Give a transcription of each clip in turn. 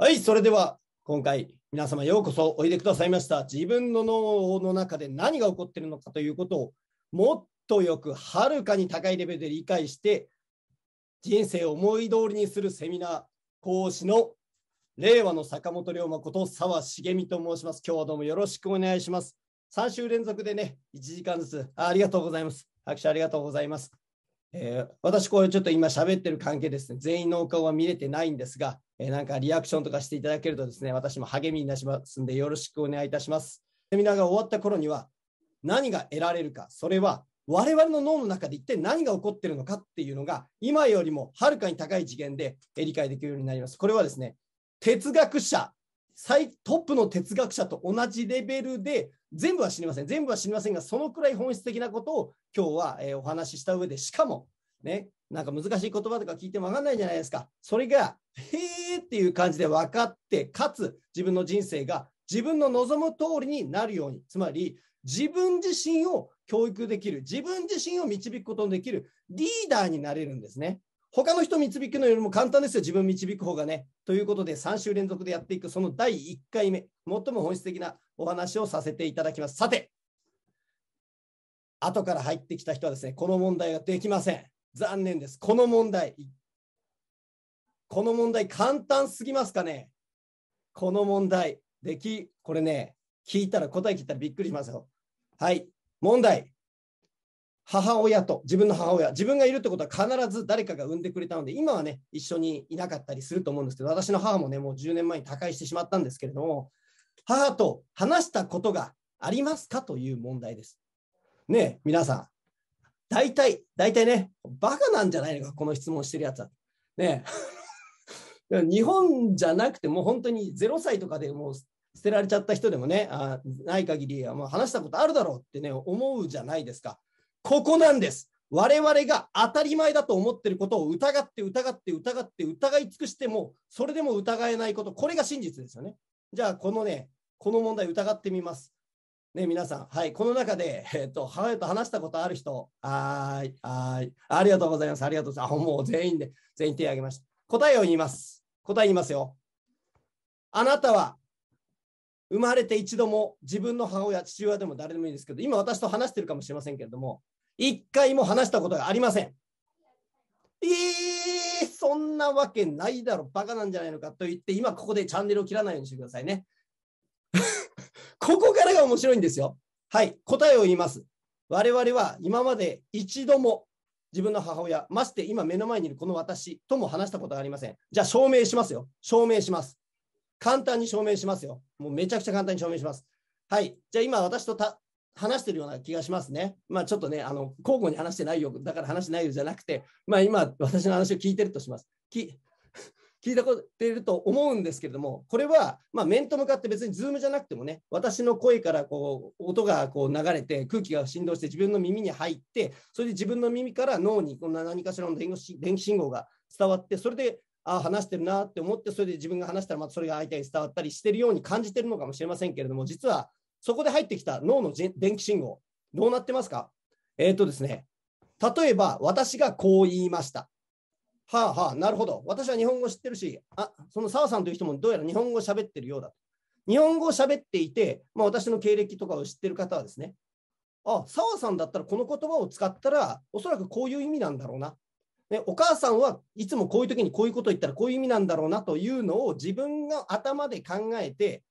はい、それでは今回皆様ようこそおいでくださいました。自分の脳の中で何が起こっているのかということをもっとよく、はるかに高いレベルで理解して人生を思い通りにするセミナー講師の令和の坂本龍馬こと澤茂美と申します。今日はどうもよろしくお願いします。3週連続でね、1時間ずつ ありがとうございます。拍手ありがとうございます。私これちょっと今喋ってる関係ですね、全員のお顔は見れてないんですが、なんかリアクションとかしていただけるとですね、私も励みになりますんでよろしくお願いいたします。セミナーが終わった頃には何が得られるか、それは我々の脳の中で一体何が起こってるのかっていうのが今よりもはるかに高い次元で理解できるようになります。これはですね、哲学者トップの哲学者と同じレベルで全部は知りませんが、そのくらい本質的なことを今日はお話しした上で、しかもね、なんか難しい言葉とか聞いても分かんないじゃないですか。それがへーっていう感じで分かって、かつ自分の人生が自分の望む通りになるように、つまり自分自身を教育できる、自分自身を導くことのできるリーダーになれるんですね。他の人導くのよりも簡単ですよ、自分導く方がね。ということで3週連続でやっていく、その第1回目、最も本質的なお話をさせていただきます。さて、後から入ってきた人はですね、この問題ができません。残念です。この問題簡単すぎますかね。この問題これね、答え聞いたらびっくりしますよ。はい、問題。自分の母親、自分がいるってことは必ず誰かが産んでくれたので、今はね、一緒にいなかったりすると思うんですけど、私の母もね、もう10年前に他界してしまったんですけれども、母と話したことがありますかという問題です。ねえ、皆さん、大体ね、バカなんじゃないのか、この質問してるやつは。ねえ、日本じゃなくて、もう本当に0歳とかでもう、捨てられちゃった人でもね、ない限りはもう話したことあるだろうってね、思うじゃないですか。ここなんです。我々が当たり前だと思っていることを疑い尽くしても、それでも疑えないこと、これが真実ですよね。じゃあ、この問題疑ってみます。ね、皆さん、はい、この中で、母親と話したことある人、ありがとうございます。もう全員手を挙げました。答えを言います。答え言いますよ。あなたは、生まれて一度も自分の母親、父親でも誰でもいいですけど、今私と話してるかもしれませんけれども、一回も話したことがありません。そんなわけないだろ、バカなんじゃないのかと言って、今ここでチャンネルを切らないようにしてくださいね。ここからが面白いんですよ。はい、答えを言います。我々は今まで一度も自分の母親、まして今目の前にいるこの私とも話したことがありません。じゃあ証明しますよ。証明します。簡単に証明しますよ。もうめちゃくちゃ簡単に証明します。はい。じゃあ今私と話してるような気がしますね。まあちょっとね、交互に話してないよ。だから話してないよじゃなくて、まあ今私の話を聞いてるとします。聞いたこと言ってると思うんですけれども、これは、まあ面と向かって別にズームじゃなくてもね、私の声からこう、音がこう流れて、空気が振動して自分の耳に入って、それで自分の耳から脳にこんな何かしらの電気信号が伝わって、それで、話してるなって思って、それで自分が話したらまたそれが相手に伝わったりしてるように感じてるのかもしれませんけれども、実はそこで入ってきた脳の電気信号どうなってますか。ですね、例えば私がこう言いました。はあはあ、なるほど、私は日本語知ってるし、その澤さんという人もどうやら日本語喋ってるようだ。日本語を喋っていて、まあ、私の経歴とかを知ってる方はですね、澤さんだったらこの言葉を使ったらおそらくこういう意味なんだろうな、ね、お母さんはいつもこういう時にこういうことを言ったらこういう意味なんだろうなというのを自分が頭で考えて、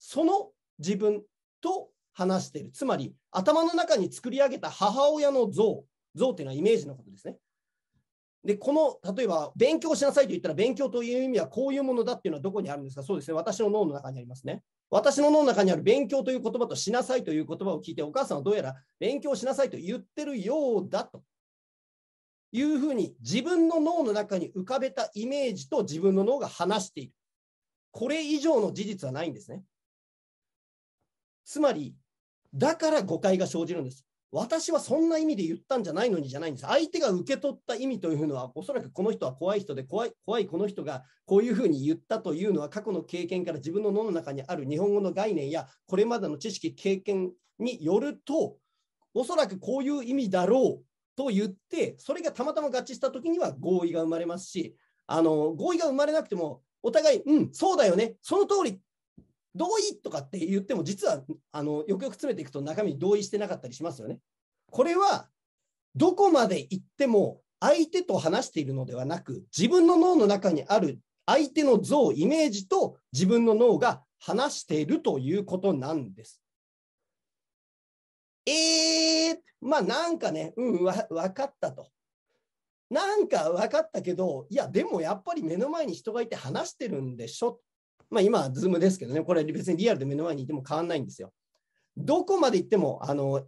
その自分と話している。つまり頭の中に作り上げた母親の像というのはイメージのことですね。で、例えば勉強しなさいと言ったら、勉強という意味はこういうものだっていうのはどこにあるんですか。そうですね、私の脳の中にありますね。私の脳の中にある勉強という言葉としなさいという言葉を聞いて、お母さんはどうやら勉強しなさいと言ってるようだというふうに自分の脳の中に浮かべたイメージと自分の脳が話している。これ以上の事実はないんですね。つまり、だから誤解が生じるんです。私はそんな意味で言ったんじゃないのにじゃないんです。相手が受け取った意味というのは、おそらくこの人は怖い人で、怖いこの人がこういうふうに言ったというのは、過去の経験から自分の脳の中にある日本語の概念やこれまでの知識、経験によると、おそらくこういう意味だろうと言って、それがたまたま合致したときには合意が生まれますし、合意が生まれなくてもお互い、うん、そうだよね、その通り、同意とかって言っても、実はよくよく詰めていくと中身同意してなかったりしますよね。これはどこまで行っても相手と話しているのではなく、自分の脳の中にある相手の像、イメージと自分の脳が話しているということなんです。まあなんかね、うん、分かったと。なんか分かったけど、いや、でもやっぱり目の前に人がいて話してるんでしょ。まあ今は Zoom ですけどね、これ別にリアルで目の前にいても変わんないんですよ。どこまで行っても、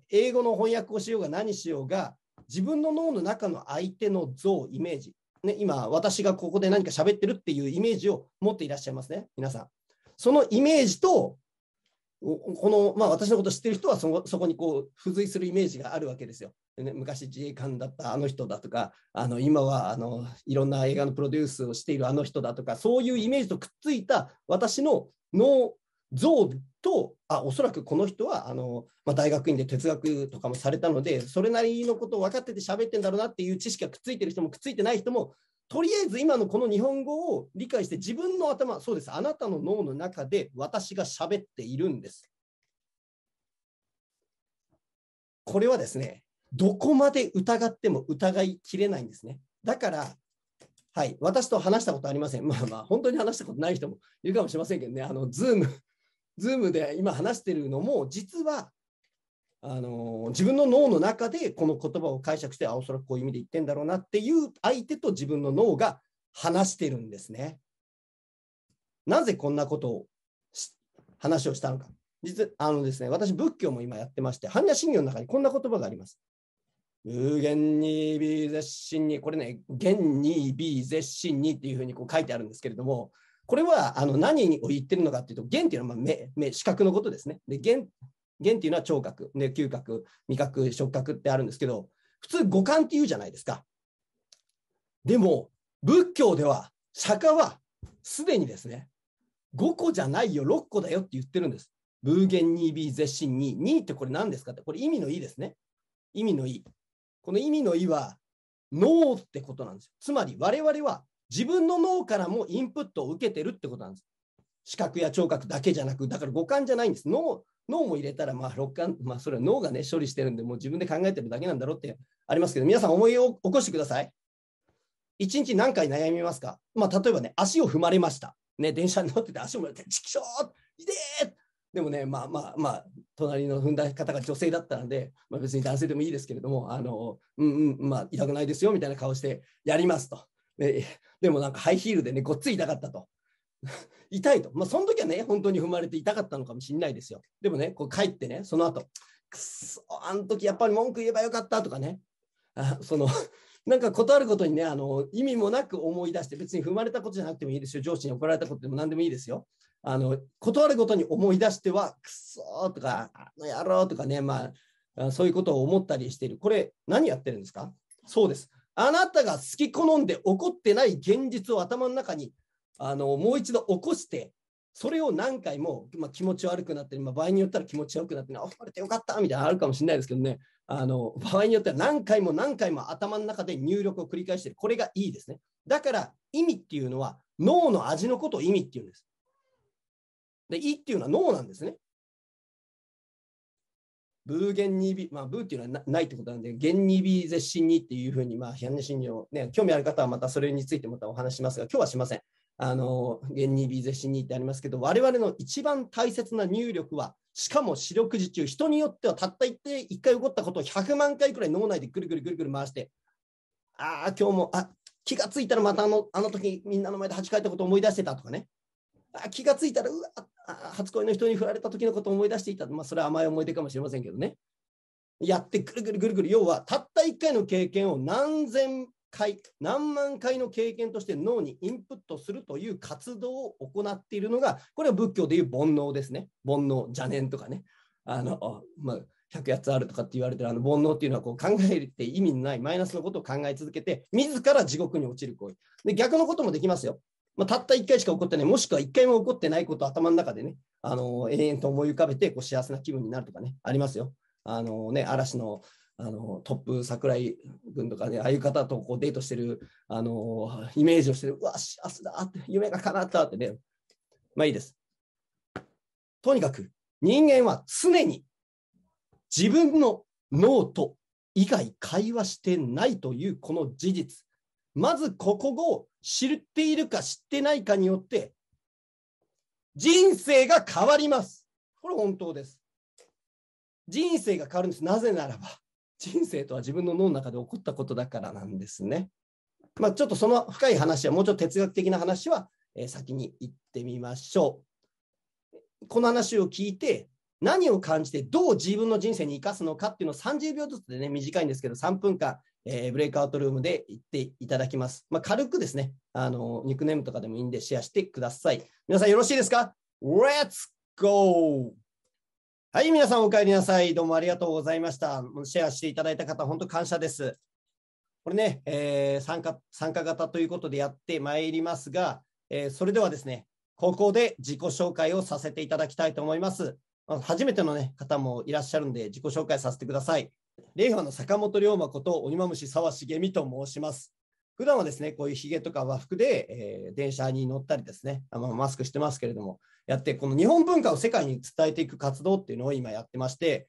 英語の翻訳をしようが何しようが、自分の脳の中の相手の像、イメージ、ね、今、私がここで何か喋ってるっていうイメージを持っていらっしゃいますね、皆さん。そのイメージと、このまあ、私のこと知ってる人はそこにこう付随するイメージがあるわけですよ。でね、昔自衛官だったあの人だとか、今はいろんな映画のプロデュースをしているあの人だとか、そういうイメージとくっついた私の脳像と、おそらくこの人はまあ、大学院で哲学とかもされたので、それなりのことを分かってて喋ってんだろうなっていう知識がくっついてる人もくっついてない人も、とりあえず今のこの日本語を理解して、自分の頭、そうです、あなたの脳の中で私が喋っているんです。これはですね、どこまで疑っても疑いきれないんですね。だから、はい、私と話したことありません。まあまあ、本当に話したことない人もいるかもしれませんけどね、Zoom で今話してるのも、実は、自分の脳の中でこの言葉を解釈して、おそらくこういう意味で言ってんだろうなっていう相手と自分の脳が話してるんですね。なぜこんなことを話をしたのか。実はですね、私仏教も今やってまして、般若心経の中にこんな言葉があります。無限に微絶心に、これね、限に微絶心にっていうふうにこう書いてあるんですけれども、これは何を言ってるのかっていうと、限っていうのは目、視覚のことですね。で弦っていうのは聴覚、ね、嗅覚、味覚、触覚ってあるんですけど、普通五感っていうじゃないですか。でも仏教では釈迦はすでにですね、5個じゃないよ、6個だよって言ってるんです。無限に微絶心に、にってこれ何ですかって、これ意味の意ですね。意味の意、この意味の意は脳ってことなんですよ。つまり我々は自分の脳からもインプットを受けてるってことなんです。視覚や聴覚だけじゃなく、だから五感じゃないんです。脳も入れたら、まあ六感、まあ、それは脳がね、処理してるんで、もう自分で考えてるだけなんだろうってありますけど、皆さん思いを起こしてください。一日何回悩みますか。まあ、例えばね、足を踏まれました。ね、電車に乗ってて足を踏まれて、ちきしょー、いでー。でもね、まあ、隣の踏んだ方が女性だったので、まあ、別に男性でもいいですけれども、まあ、痛くないですよみたいな顔してやりますと。でもなんかハイヒールでね、ごっつい痛かったと。痛いと、まあ、その時はね、本当に踏まれて痛かったのかもしれないですよ。でもね、こう帰ってね、その後、くそ、あの時やっぱり文句言えばよかったとかね、なんかことあることにね、意味もなく思い出して、別に踏まれたことじゃなくてもいいですよ、上司に怒られたことでも何でもいいですよ。ことあることに思い出しては、くそとか、あの野郎とかね、まあ、そういうことを思ったりしている。これ、何やってるんですか。そうです。あなたが好き好んで怒ってない現実を頭の中に、もう一度起こして、それを何回も、まあ、気持ち悪くなったり、まあ、場合によったら気持ち悪くなって、ね、あ、これでよかったみたいなのあるかもしれないですけどね、場合によっては何回も何回も頭の中で入力を繰り返している。これがいいですね。だから意味っていうのは脳の味のことを意味っていうんです。で、意っていうのは脳なんですね。無限に微、まあ、無っていうのはないってことなんで、限に微絶心にっていうふうに、まあ、般若心経ね、興味ある方はまたそれについてまたお話しますが、今日はしません。限に微絶心にってありますけど、我々の一番大切な入力は、しかも四六時中、人によってはたった1回起こったことを100万回くらい脳内でぐるぐるぐるぐる回して、ああ今日も、あ、気がついたらまたあの時みんなの前で8回ったことを思い出してたとかね、あ、気がついたら、うわ、初恋の人に振られた時のことを思い出していた、まあ、それは甘い思い出かもしれませんけどね、やってぐるぐるぐるぐる、要はたった1回の経験を何千回、何万回の経験として脳にインプットするという活動を行っているのが、これは仏教でいう煩悩ですね。煩悩、邪念とかね、まあ、100やつあるとかって言われてる煩悩っていうのは、こう考えて意味のないマイナスのことを考え続けて、自ら地獄に落ちる行為で、逆のこともできますよ。まあ、たった1回しか起こってない、もしくは1回も起こってないことを頭の中でね、延々と思い浮かべてこう幸せな気分になるとかね、ありますよ。嵐のトップ櫻井君とかね、ああいう方とこうデートしてるイメージをしてる、うわ幸せだって夢が叶ったってね。まあいいです。とにかく人間は常に自分の脳と以外会話してないというこの事実、まずここを知っているか知ってないかによって人生が変わります。これ本当です。人生が変わるんです。なぜならば人生とは自分の脳の中で起こったことだからなんですね。まあちょっとその深い話は、もうちょっと哲学的な話は先に行ってみましょう。この話を聞いて何を感じてどう自分の人生に生かすのかっていうのを30秒ずつでね、短いんですけど3分間ブレイクアウトルームで言っていただきます。まあ、軽くですね、ニックネームとかでもいいんでシェアしてください。皆さんよろしいですか？ Let's go！ はい、皆さんお帰りなさい。どうもありがとうございました。シェアしていただいた方、本当感謝です。これね、参加型ということでやってまいりますが、それではですね、ここで自己紹介をさせていただきたいと思います。初めての、ね、方もいらっしゃるんで自己紹介させてください。令和の坂本龍馬こと鬼蝮澤茂美と申します。普段はですね、こういうひげとか和服で、電車に乗ったりですね、マスクしてますけれども、やってこの日本文化を世界に伝えていく活動っていうのを今やってまして、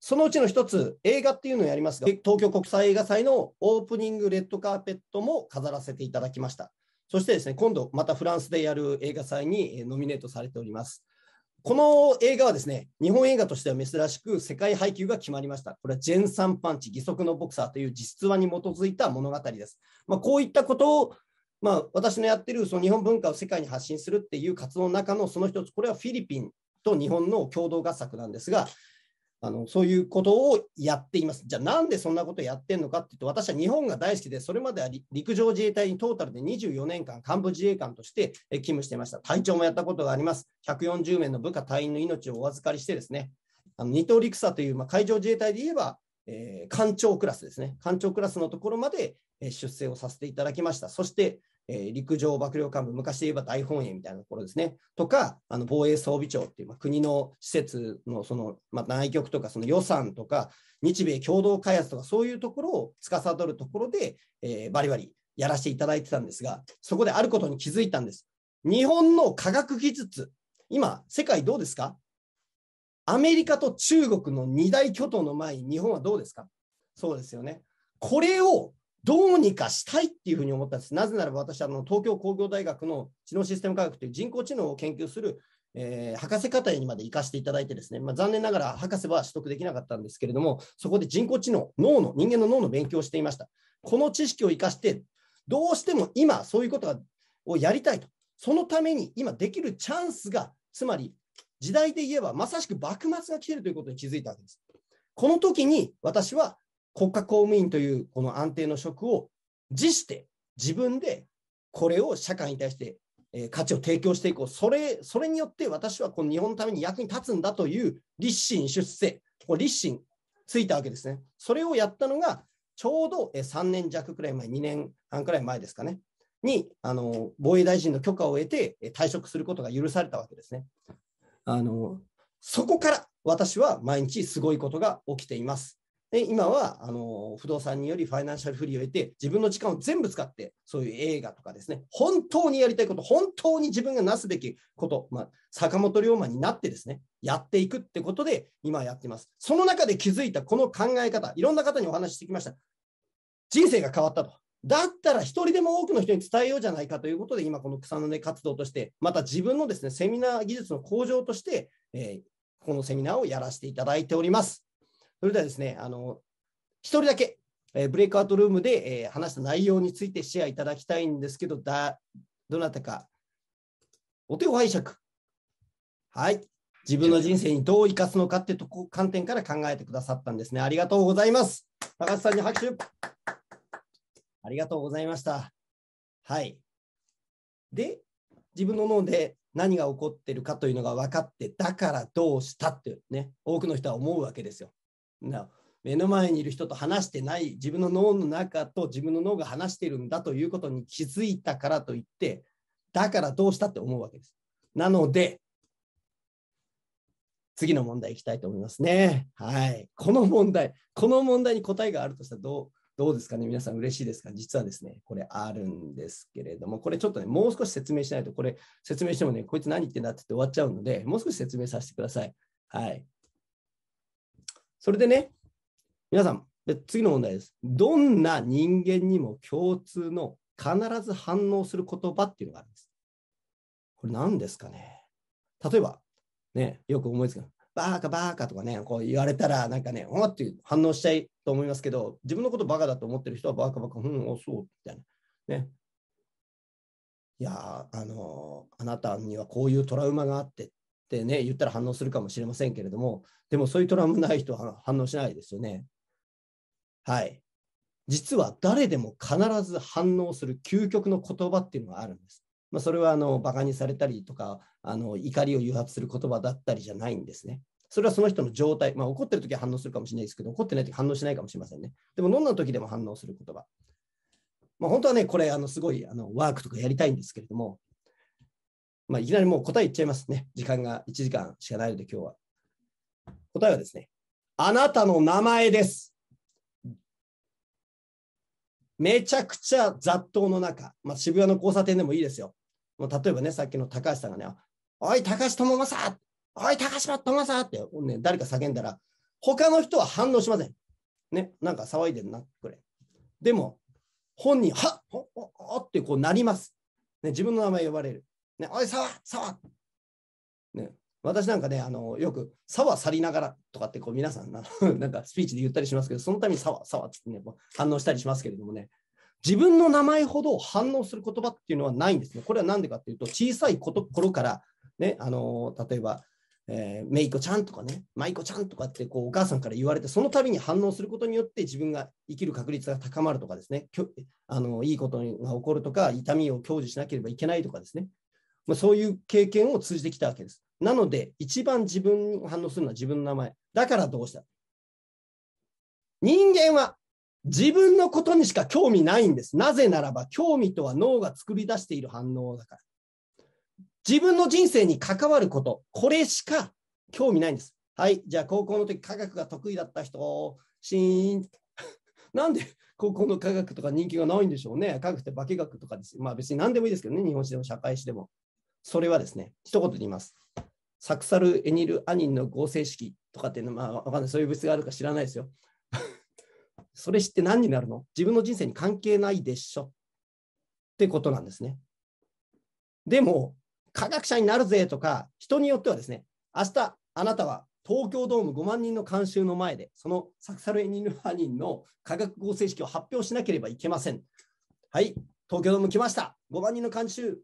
そのうちの一つ、映画っていうのをやりますが、東京国際映画祭のオープニングレッドカーペットも飾らせていただきました。そしてですね、今度またフランスでやる映画祭にノミネートされております。この映画はですね、日本映画としては珍しく世界配給が決まりました。これはジェン・サンパンチ、義足のボクサーという実話に基づいた物語です。まあ、こういったことを、まあ、私のやっているその日本文化を世界に発信するっていう活動の中のその一つ、これはフィリピンと日本の共同合作なんですが、そういうことをやっています。じゃあなんでそんなことをやってるのかっていうと、私は日本が大好きで、それまでは陸上自衛隊にトータルで24年間幹部自衛官として勤務していました。隊長もやったことがあります。140名の部下隊員の命をお預かりしてですね、二等陸佐という、まあ、海上自衛隊で言えば、艦長クラスですね。艦長クラスのところまで出世をさせていただきました。そして陸上幕僚幹部、昔で言えば大本営みたいなところですね、とか防衛装備庁っていう、まあ、国の施設の、その、まあ、内局とかその予算とか日米共同開発とかそういうところを司るところで、バリバリやらせていただいてたんですが、そこであることに気づいたんです。日本の科学技術、今世界どうですか？アメリカと中国の二大巨頭の前に日本はどうですか？そうですよね。これをどうにかしたいっていうふうに思ったんです。なぜならば私は東京工業大学の知能システム科学という人工知能を研究する、博士課程にまで行かせていただいてですね、まあ、残念ながら博士は取得できなかったんですけれども、そこで人工知能、人間の脳の勉強をしていました。この知識を生かして、どうしても今そういうことをやりたいと。そのために今できるチャンスが、つまり時代で言えばまさしく幕末が来ているということに気づいたわけです。この時に私は国家公務員というこの安定の職を辞して、自分でこれを社会に対して価値を提供していこう、それによって私はこの日本のために役に立つんだという立身出世、これ立身ついたわけですね。それをやったのがちょうど3年弱くらい前、2年半くらい前ですかねに防衛大臣の許可を得て退職することが許されたわけですね。そこから私は毎日すごいことが起きています。で今は不動産によりファイナンシャルフリーを得て、自分の時間を全部使ってそういう映画とかですね、本当にやりたいこと、本当に自分がなすべきこと、まあ、坂本龍馬になってですね、やっていくってことで今やっています。その中で気づいたこの考え方、いろんな方にお話ししてきました。人生が変わったと。だったら一人でも多くの人に伝えようじゃないかということで、今この草の根活動として、また自分のですね、セミナー技術の向上として、このセミナーをやらせていただいております。それではですね、一人だけ、ブレイクアウトルームで、話した内容についてシェアいただきたいんですけど、どなたか、お手を拝借。はい。自分の人生にどう生かすのかってとこ、観点から考えてくださったんですね。ありがとうございます。高橋さんに拍手。ありがとうございました。はい。で、自分の脳で何が起こってるかというのが分かって、だからどうしたってね、多くの人は思うわけですよ。目の前にいる人と話してない、自分の脳の中と自分の脳が話しているんだということに気づいたからといって、だからどうしたって思うわけです。なので次の問題いきたいと思いますね。はい。この問題に答えがあるとしたらどうですかね。皆さん嬉しいですか。実はですね、これあるんですけれども、これちょっとね、もう少し説明しないと、これ説明してもね、こいつ何言ってんだって終わっちゃうので、もう少し説明させてください。はい。それでね、皆さん、次の問題です。どんな人間にも共通の必ず反応する言葉っていうのがあるんです。これ何ですかね。例えば、ね、よく思いつく。バカバカとかね、こう言われたら、なんかね、おって反応しちゃいと思いますけど、自分のことバカだと思ってる人はバカバカ、おそう、みたいな。ね。いや、あなたにはこういうトラウマがあってってね、言ったら反応するかもしれませんけれども、でもそういうトラウマない人は反応しないですよね。はい。実は誰でも必ず反応する究極の言葉っていうのがあるんです。まあ、それはバカにされたりとか怒りを誘発する言葉だったりじゃないんですね。それはその人の状態、まあ、怒ってるときは反応するかもしれないですけど、怒ってないとき反応しないかもしれませんね。でも飲んだときでも反応する言葉。まあ、本当はね、これすごいワークとかやりたいんですけれども、まあ、いきなりもう答え言っちゃいますね。時間が1時間しかないので今日は。答えはですね、あなたの名前です。めちゃくちゃ雑踏の中、まあ、渋谷の交差点でもいいですよ。もう例えばね、さっきの高橋さんがね、おい、高橋智正、おい、高橋智正って、ね、誰か叫んだら、他の人は反応しません。ね、なんか騒いでるな、これ。でも、本人、ってこうなります。ね、自分の名前呼ばれる。ね、おい、沢、ね、私なんかね、よく、沢去りながらとかって、こう、皆さんなんかスピーチで言ったりしますけど、そのために沢ってね、反応したりしますけれどもね、自分の名前ほど反応する言葉っていうのはないんですね。これはなんでかっていうと、小さい頃から、ね、例えば、めいこちゃんとかね、まいこちゃんとかって、こう、お母さんから言われて、そのたびに反応することによって、自分が生きる確率が高まるとかですね、いいことが起こるとか、痛みを享受しなければいけないとかですね、まあ、そういう経験を通じてきたわけです。なので、一番自分に反応するのは自分の名前。だからどうした？人間は自分のことにしか興味ないんです。なぜならば、興味とは脳が作り出している反応だから。自分の人生に関わること、これしか興味ないんです。はい、じゃあ高校の時科学が得意だった人、シーン。なんで高校の科学とか人気がないんでしょうね。科学って化学とかです。まあ別に何でもいいですけどね、日本史でも社会史でも。それはですね、一言で言います。サクサルエニルアニンの合成式とかっていうのは、まあ、わかんない、そういう物質があるか知らないですよ。それ知って何になるの？自分の人生に関係ないでしょってことなんですね。でも、科学者になるぜとか、人によってはですね、明日あなたは東京ドーム5万人の観衆の前で、そのサクサルエニルアニンの化学合成式を発表しなければいけません。はい、東京ドーム来ました。5万人の観衆、ピ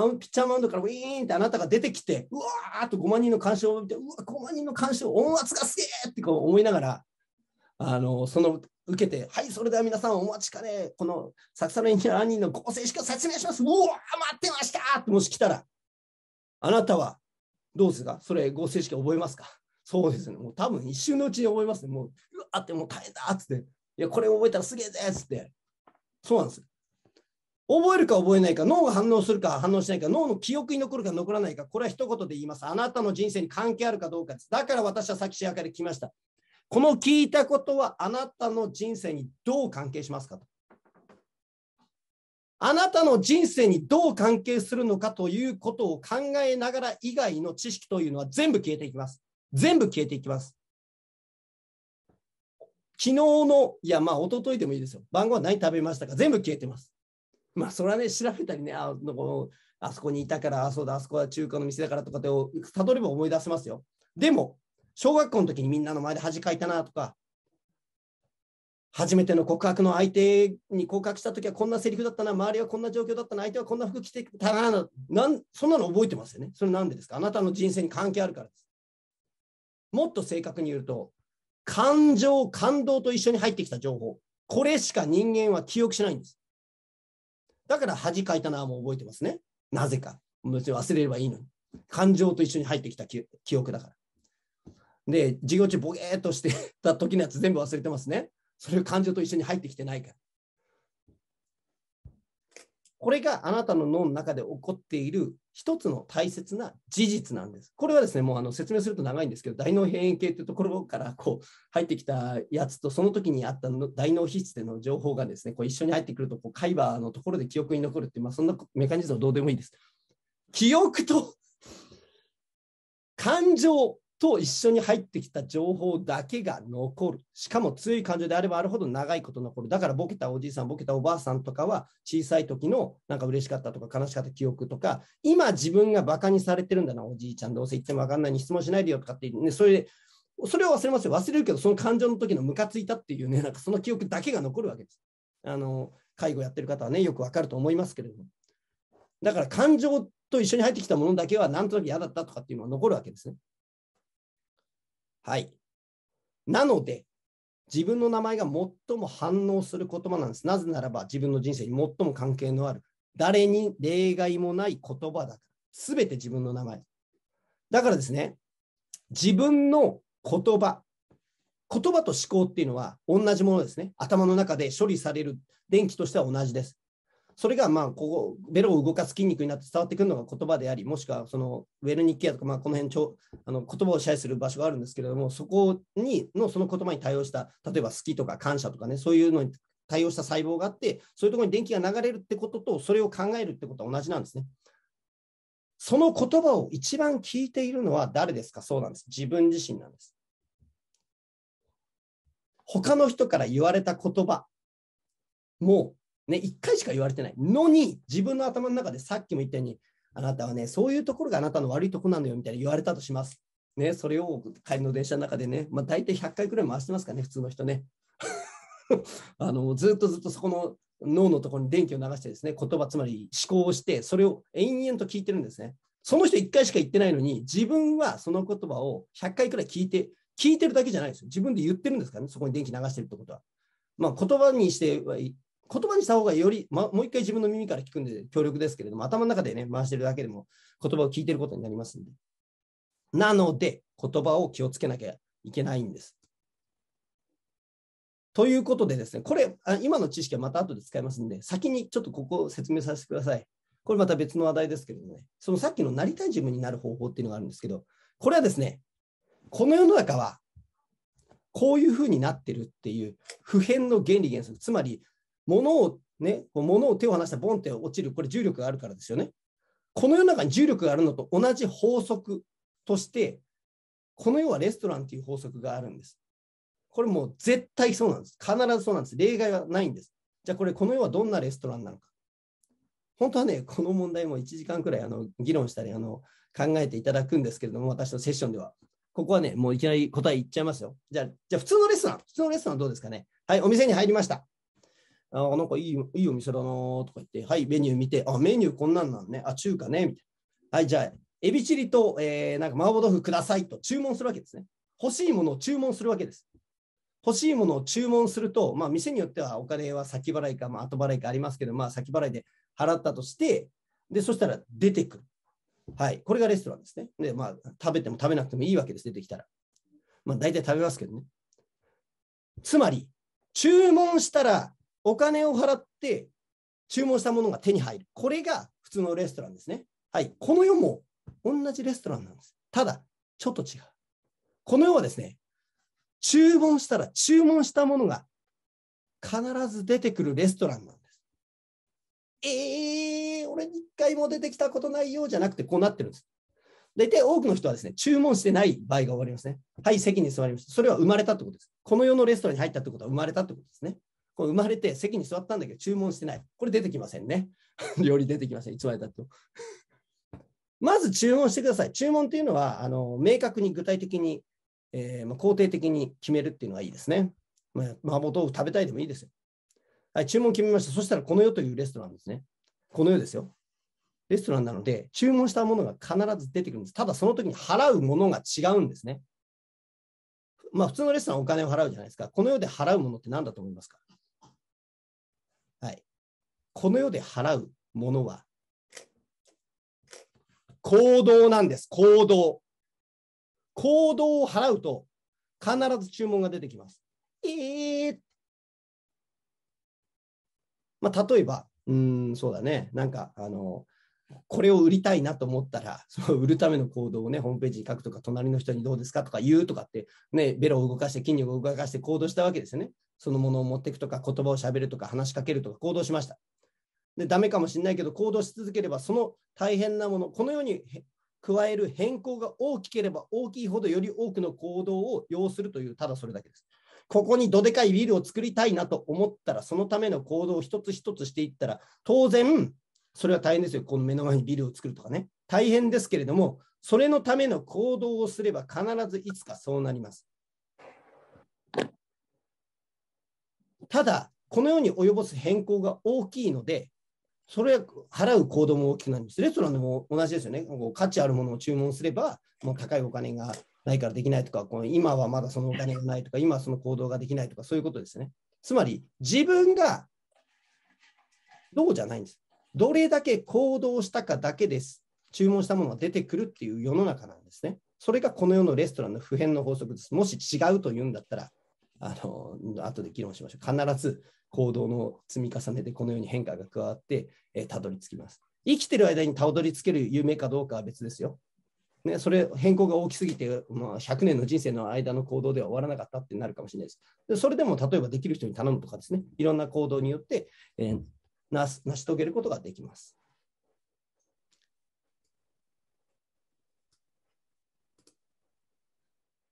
ッチャーマウンドからウィーンってあなたが出てきて、うわーっと5万人の観衆を見て、うわ、5万人の観衆、音圧がすげえってこう思いながら、受けて、はい、それでは皆さんお待ちかね、このサクサルエニルアニンの合成式を説明します。うわー、待ってましたってもし来たら、あなたはどうですか？それ合成式覚えますか？そうですね、もう多分一瞬のうちに覚えますね。もう、うわーってもう大変だっつって、いや、これ覚えたらすげえぜっつって、そうなんです。覚えるか覚えないか、脳が反応するか反応しないか、脳の記憶に残るか残らないか、これは一言で言います。あなたの人生に関係あるかどうかです。だから私はさっきシェアから来ました。この聞いたことはあなたの人生にどう関係しますかと。あなたの人生にどう関係するのかということを考えながら以外の知識というのは全部消えていきます。全部消えていきます。昨日の、いやまあ一昨日でもいいですよ。晩ごはん何食べましたか？全部消えてます。まあそれはね、調べたりね、あそこにいたから、そうだ、あそこは中華の店だからとかって、たどれば思い出せますよ。でも、小学校の時にみんなの前で恥かいたなとか、初めての告白の相手に告白した時はこんなセリフだったな、周りはこんな状況だったな、相手はこんな服着てたな、そんなの覚えてますよね。それなんでですか？あなたの人生に関係あるからです。もっと正確に言うと、感情、感動と一緒に入ってきた情報、これしか人間は記憶しないんです。だから恥かいたなも覚えてますね。なぜか。別に忘れればいいのに。感情と一緒に入ってきた記憶だから。で、授業中ボケーっとしてた時のやつ全部忘れてますね。それを感情と一緒に入ってきてないから。これがあなたの脳の中で起こっている一つの大切な事実なんです。これはですね、もう説明すると長いんですけど、大脳辺縁系というところからこう入ってきたやつと、その時にあったの大脳皮質での情報がですね、こう一緒に入ってくると、こう海馬のところで記憶に残るっていう、そんなメカニズムはどうでもいいです。記憶と感情と一緒に入ってきた情報だけが残る。しかも強い感情であればあるほど長いこと残る。だからボケたおじいさん、ボケたおばあさんとかは小さい時のなんか嬉しかったとか悲しかった記憶とか、今自分がバカにされてるんだな、おじいちゃんどうせ言っても分かんないに質問しないでよとかって言って、ね、それを忘れますよ。忘れるけど、その感情の時のムカついたっていうね、なんかその記憶だけが残るわけです。介護やってる方はね、よく分かると思いますけれども。だから感情と一緒に入ってきたものだけはなんとなく嫌だったとかっていうのは残るわけですね。はい。なので、自分の名前が最も反応する言葉なんです。なぜならば、自分の人生に最も関係のある、誰に例外もない言葉だから、すべて自分の名前。だからですね、自分の言葉と思考っていうのは同じものですね。頭の中で処理される電気としては同じです。それがこうベロを動かす筋肉になって伝わってくるのが言葉であり、もしくはそのウェルニッケアとか、この辺言葉を支配する場所があるんですけれども、そこにのその言葉に対応した、例えば好きとか感謝とかね、そういうのに対応した細胞があって、そういうところに電気が流れるってことと、それを考えるってことは同じなんですね。その言葉を一番聞いているのは誰ですか？そうなんです。自分自身なんです。他の人から言われた言葉もね、1回しか言われてないのに、自分の頭の中でさっきも言ったように、あなたはね、そういうところがあなたの悪いところなのよみたいに言われたとします。ね、それを帰りの電車の中でね、大体100回くらい回してますからね、普通の人ね。ずっとそこの脳のところに電気を流してですね、言葉、つまり思考をして、それを延々と聞いてるんですね。その人1回しか言ってないのに、自分はその言葉を100回くらい聞いてるだけじゃないですよ。自分で言ってるんですからね、そこに電気流してるってことは。言葉にした方がより、もう一回自分の耳から聞くんで強力ですけれども、頭の中でね、回してるだけでも言葉を聞いてることになりますんで。なので、言葉を気をつけなきゃいけないんです。ということでですね、これ、今の知識はまた後で使いますんで、先にちょっとここを説明させてください。これまた別の話題ですけれどもね、そのさっきのなりたい自分になる方法っていうのがあるんですけど、これはですね、この世の中は、こういうふうになってるっていう普遍の原理原則、つまり、物を手を離したらボンって落ちる、これ重力があるからですよね。この世の中に重力があるのと同じ法則として、この世はレストランという法則があるんです。これもう絶対そうなんです。必ずそうなんです。例外はないんです。じゃあこれ、この世はどんなレストランなのか。本当はね、この問題も1時間くらい議論したり考えていただくんですけれども、私のセッションでは。ここはね、もういきなり答え言っちゃいますよ。じゃあ普通のレストランどうですかね。はい、お店に入りました。なんかいいお店だなとか言って、はい、メニュー見て、メニューこんなんなんね、中華ね、みたいな。はい、じゃあ、エビチリと、なんか麻婆豆腐くださいと注文するわけですね。欲しいものを注文するわけです。欲しいものを注文すると、店によってはお金は先払いか、後払いかありますけど、先払いで払ったとして、で、そしたら出てくる。はい、これがレストランですね。で、食べても食べなくてもいいわけです、出てきたら。大体食べますけどね。つまり、注文したら、お金を払って注文したものが手に入る。これが普通のレストランですね。はい。この世も同じレストランなんです。ただ、ちょっと違う。この世はですね、注文したら注文したものが必ず出てくるレストランなんです。俺に一回も出てきたことないようじゃなくて、こうなってるんです。大体多くの人はですね、注文してない場合が終わりますね。はい、席に座りました。それは生まれたってことです。この世のレストランに入ったってことは生まれたってことですね。これ生まれて席に座ったんだけど注文してない。これ出てきませんね。料理出てきません。いつまでたっても。まず注文してください。注文というのは、明確に具体的に、肯定的に決めるっていうのはいいですね。麻婆豆腐食べたいでもいいですよ。はい、注文決めました。そしたらこの世というレストランですね。この世ですよ。レストランなので、注文したものが必ず出てくるんです。ただその時に払うものが違うんですね。普通のレストランはお金を払うじゃないですか。この世で払うものって何だと思いますか？はい、この世で払うものは行動なんです。行動。行動を払うと必ず注文が出てきます。例えばそうだね。なんか、これを売りたいなと思ったら、その売るための行動をね、ホームページに書くとか、隣の人にどうですかとか言うとかって、ね、ベロを動かして、筋肉を動かして行動したわけですよね。そのものを持っていくとか、言葉を喋るとか、話しかけるとか、行動しました。で、ダメかもしれないけど、行動し続ければ、その大変なもの、このように加える変更が大きければ大きいほど、より多くの行動を要するという、ただそれだけです。ここにどでかいビルを作りたいなと思ったら、そのための行動を一つ一つしていったら、当然、それは大変ですよ。この目の前にビルを作るとかね。大変ですけれども、それのための行動をすれば必ずいつかそうなります。ただ、このように及ぼす変更が大きいので、それを払う行動も大きくなります。レストランでも同じですよね。価値あるものを注文すれば、もう高いお金がないからできないとか、今はまだそのお金がないとか、今はその行動ができないとか、そういうことですね。つまり、自分がどうじゃないんです。どれだけ行動したかだけです。注文したものが出てくるっていう世の中なんですね。それがこの世のレストランの普遍の法則です。もし違うというんだったら、後で議論しましょう。必ず行動の積み重ねでこのように変化が加わって、たどり着きます。生きてる間にたどり着ける夢かどうかは別ですよ。ね、それ変更が大きすぎて、100年の人生の間の行動では終わらなかったってなるかもしれないです。で、それでも例えばできる人に頼むとかですね、いろんな行動によって、成し遂げることができます。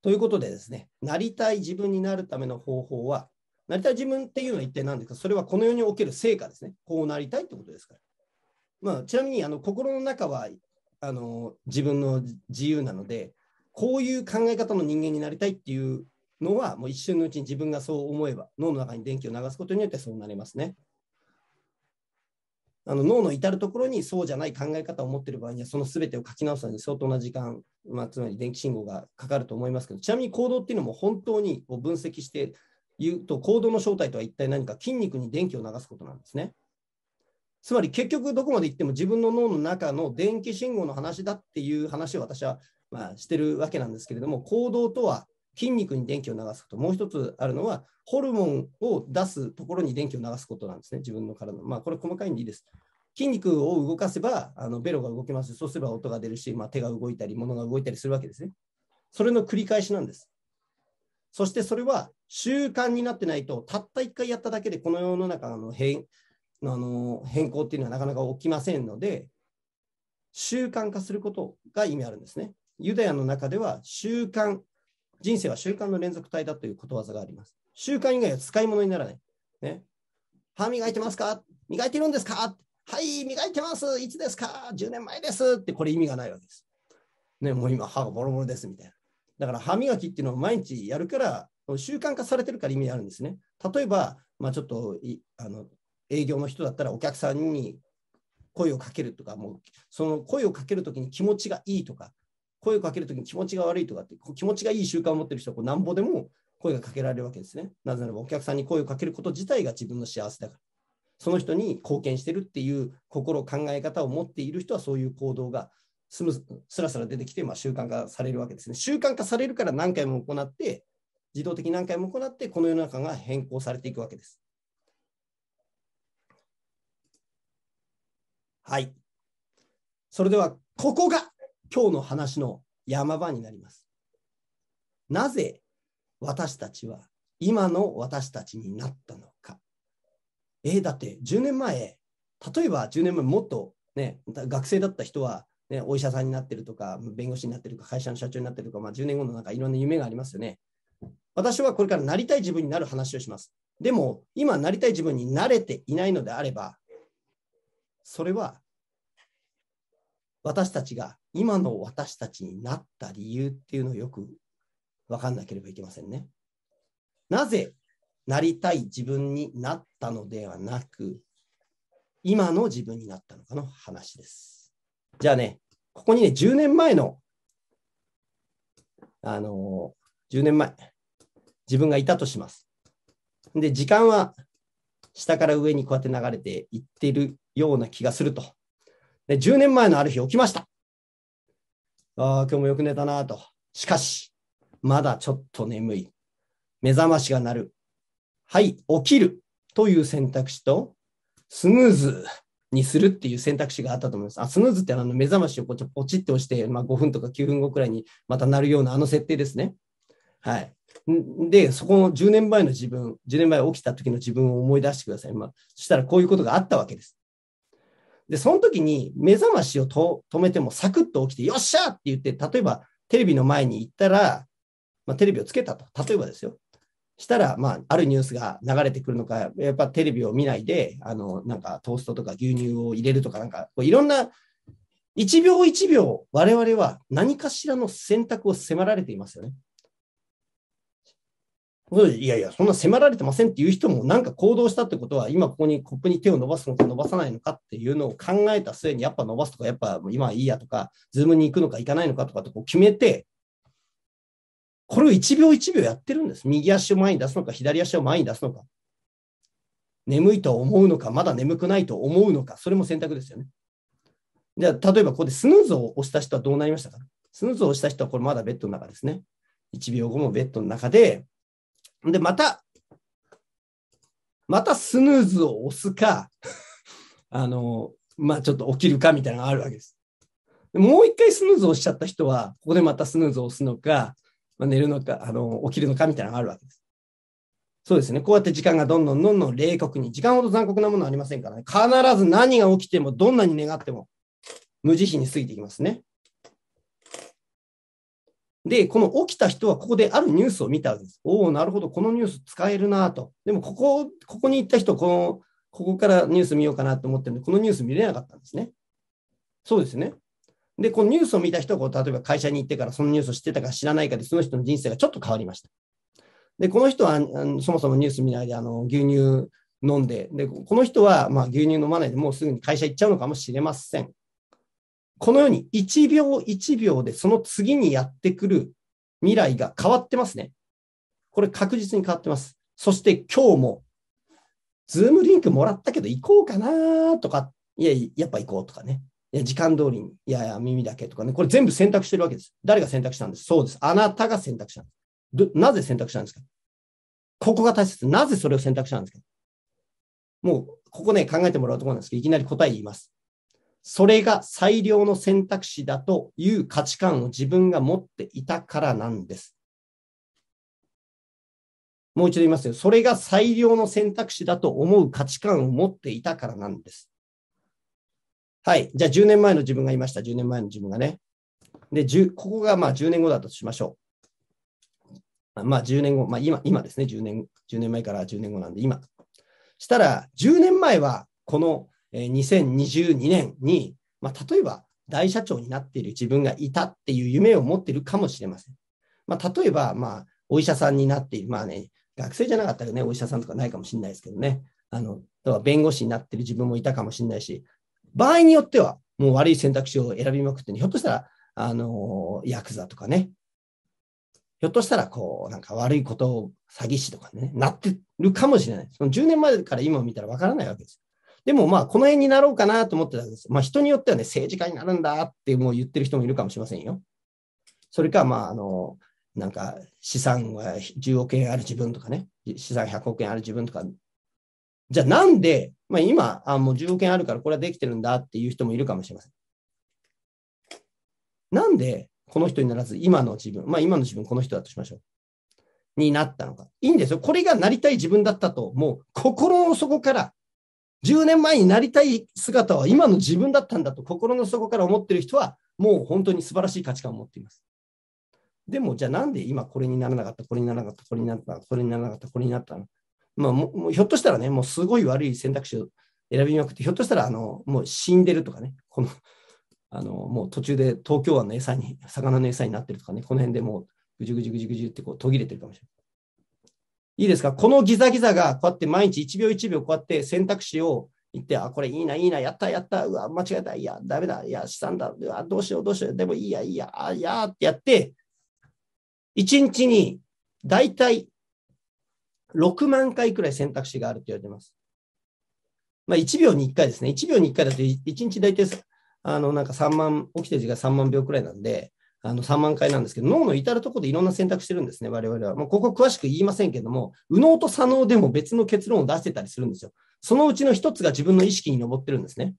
ということでですね、なりたい自分になるための方法は、なりたい自分っていうのは一体何ですか？それはこの世における成果ですね。こうなりたいってことですから。ちなみに心の中は自分の自由なので、こういう考え方の人間になりたいっていうのは、もう一瞬のうちに自分がそう思えば、脳の中に電気を流すことによってそうなりますね。脳の至るところにそうじゃない考え方を持っている場合には、その全てを書き直すのに相当な時間、つまり電気信号がかかると思いますけど、ちなみに行動っていうのも本当に分析して言うと、行動の正体とは一体何か、筋肉に電気を流すことなんですね。つまり結局どこまで行っても自分の脳の中の電気信号の話だっていう話を私はしてるわけなんですけれども、行動とは筋肉に電気を流すこと、もう一つあるのはホルモンを出すところに電気を流すことなんですね、自分の体の。これ細かいんでいいです。筋肉を動かせばベロが動きます。そうすれば音が出るし、手が動いたり物が動いたりするわけですね。それの繰り返しなんです。そしてそれは習慣になってないと、たった1回やっただけでこの世の中の変更っていうのはなかなか起きませんので、習慣化することが意味あるんですね。ユダヤの中では習慣、人生は習慣の連続体だということわざがあります。習慣以外は使い物にならない。ね、歯磨いてますか？磨いてるんですか？はい、磨いてます。いつですか？10年前です。ってこれ意味がないわけです。ね、もう今歯がボロボロですみたいな。だから歯磨きっていうのを毎日やるから、習慣化されてるから意味あるんですね。例えば、ちょっと営業の人だったらお客さんに声をかけるとか、もうその声をかけるときに気持ちがいいとか、声をかけるときに気持ちが悪いとかって、気持ちがいい習慣を持っている人はなんぼでも声がかけられるわけですね。なぜならばお客さんに声をかけること自体が自分の幸せだから、その人に貢献してるっていう心、考え方を持っている人はそういう行動がすらすら出てきて、習慣化されるわけですね。習慣化されるから何回も行って、自動的に何回も行って、この世の中が変更されていくわけです。はい。それでは、ここが今日の話の山場になります。なぜ私たちは今の私たちになったのか。だって10年前、例えば10年前もっとね、学生だった人は、ね、お医者さんになってるとか、弁護士になってるとか、会社の社長になってるとか、10年後のなんかいろんな夢がありますよね。私はこれからなりたい自分になる話をします。でも、今なりたい自分に慣れていないのであれば、それは私たちが今の私たちになった理由っていうのをよく分かんなければいけませんね。なぜなりたい自分になったのではなく、今の自分になったのかの話です。じゃあね、ここにね、10年前の、10年前、自分がいたとします。で、時間は下から上にこうやって流れていってるような気がすると。で、10年前のある日起きました。今日もよく寝たなと。しかし、まだちょっと眠い。目覚ましが鳴る。はい、起きるという選択肢と、スヌーズにするっていう選択肢があったと思います。スヌーズって目覚ましをポチって押して、5分とか9分後くらいにまた鳴るような設定ですね。はい。で、そこの10年前の自分、10年前起きた時の自分を思い出してください。そしたらこういうことがあったわけです。で、その時に目覚ましを止めてもサクッと起きて、よっしゃって言って、例えばテレビの前に行ったら、テレビをつけたと。例えばですよ。したら、あるニュースが流れてくるのか、やっぱテレビを見ないで、なんかトーストとか牛乳を入れるとか、なんか、いろんな、一秒一秒、我々は何かしらの選択を迫られていますよね。いやいや、そんな迫られてませんっていう人も、なんか行動したってことは、今ここにコップに手を伸ばすのか伸ばさないのかっていうのを考えた末に、やっぱ伸ばすとか、やっぱ今はいいやとか、ズームに行くのか行かないのかとかって決めて、これを1秒1秒やってるんです。右足を前に出すのか、左足を前に出すのか。眠いと思うのか、まだ眠くないと思うのか、それも選択ですよね。じゃあ、例えばここでスヌーズを押した人はどうなりましたか？スヌーズを押した人はこれまだベッドの中ですね。1秒後もベッドの中で、で、またスヌーズを押すか、ちょっと起きるかみたいなのがあるわけです。もう一回スヌーズを押しちゃった人は、ここでまたスヌーズを押すのか、寝るのか、起きるのかみたいなのがあるわけです。そうですね。こうやって時間がどんどん冷酷に、時間ほど残酷なものはありませんからね。必ず何が起きても、どんなに願っても、無慈悲に過ぎていきますね。で、この起きた人はここであるニュースを見たわけです。おお、なるほど、このニュース使えるなと。でも、ここに行った人、ここからニュース見ようかなと思ってるんで、このニュース見れなかったんですね。そうですね。で、このニュースを見た人は例えば会社に行ってからそのニュースを知ってたか知らないかで、その人の人生がちょっと変わりました。で、この人はそもそもニュース見ないで牛乳飲んで、で、この人は牛乳飲まないでもうすぐに会社行っちゃうのかもしれません。このように1秒1秒でその次にやってくる未来が変わってますね。これ確実に変わってます。そして今日も、ズームリンクもらったけど行こうかなとか、いや、やっぱ行こうとかね。いや時間通りに、いやいや、耳だけとかね、これ全部選択してるわけです。誰が選択したんです？そうです。あなたが選択したんです。なぜ選択したんですか？ここが大切。なぜそれを選択したんですか？もう、ここね、考えてもらうところなんですけど、いきなり答え言います。それが最良の選択肢だという価値観を自分が持っていたからなんです。もう一度言いますよ。それが最良の選択肢だと思う価値観を持っていたからなんです。はい。じゃあ10年前の自分がいました。10年前の自分がね。で、ここが10年後だとしましょう。10年後、今ですね。10年前から10年後なんで今。したら、10年前はこの2022年に、例えば大社長になっている自分がいたっていう夢を持っているかもしれません。例えば、お医者さんになっている。ね、学生じゃなかったらね、お医者さんとかないかもしれないですけどね。弁護士になっている自分もいたかもしれないし、場合によっては、もう悪い選択肢を選びまくって、ね、ひょっとしたら、ヤクザとかね、ひょっとしたら、なんか悪いことを詐欺師とかね、なってるかもしれない。その10年前から今を見たらわからないわけです。でも、この辺になろうかなと思ってたわけです。人によってはね、政治家になるんだってもう言ってる人もいるかもしれませんよ。それか、なんか、資産は10億円ある自分とかね、資産100億円ある自分とか、じゃあなんで、今、もう10億円あるからこれはできてるんだっていう人もいるかもしれません。なんでこの人にならず今の自分、今の自分この人だとしましょう。になったのか。いいんですよ。これがなりたい自分だったと、もう心の底から、10年前になりたい姿は今の自分だったんだと心の底から思ってる人は、もう本当に素晴らしい価値観を持っています。でも、じゃあなんで今これにならなかった、これにならなかった、これにならなかった、これにならなかった、これになったのもうひょっとしたらね、もうすごい悪い選択肢を選びまくって、ひょっとしたらもう死んでるとかね、もう途中で東京湾の餌に、魚の餌になってるとかね、この辺でもうぐじゅぐじゅって途切れてるかもしれない。いいですか？このギザギザがこうやって毎日1秒1秒こうやって選択肢を言って、あ、これいいな、いいな、やった、やった、うわ、間違えた、いや、ダメだ、いや、資産だ、うわ、どうしよう、でもいいや、いいや、あ、いやってやって、1日に大体、6万回くらい選択肢があると言われています。1秒に1回ですね。1秒に1回だと1日大体、なんか3万、起きてる時間3万秒くらいなんで、3万回なんですけど、脳の至るところでいろんな選択してるんですね、我々は。ここ詳しく言いませんけども、右脳と左脳でも別の結論を出してたりするんですよ。そのうちの一つが自分の意識に上ってるんですね。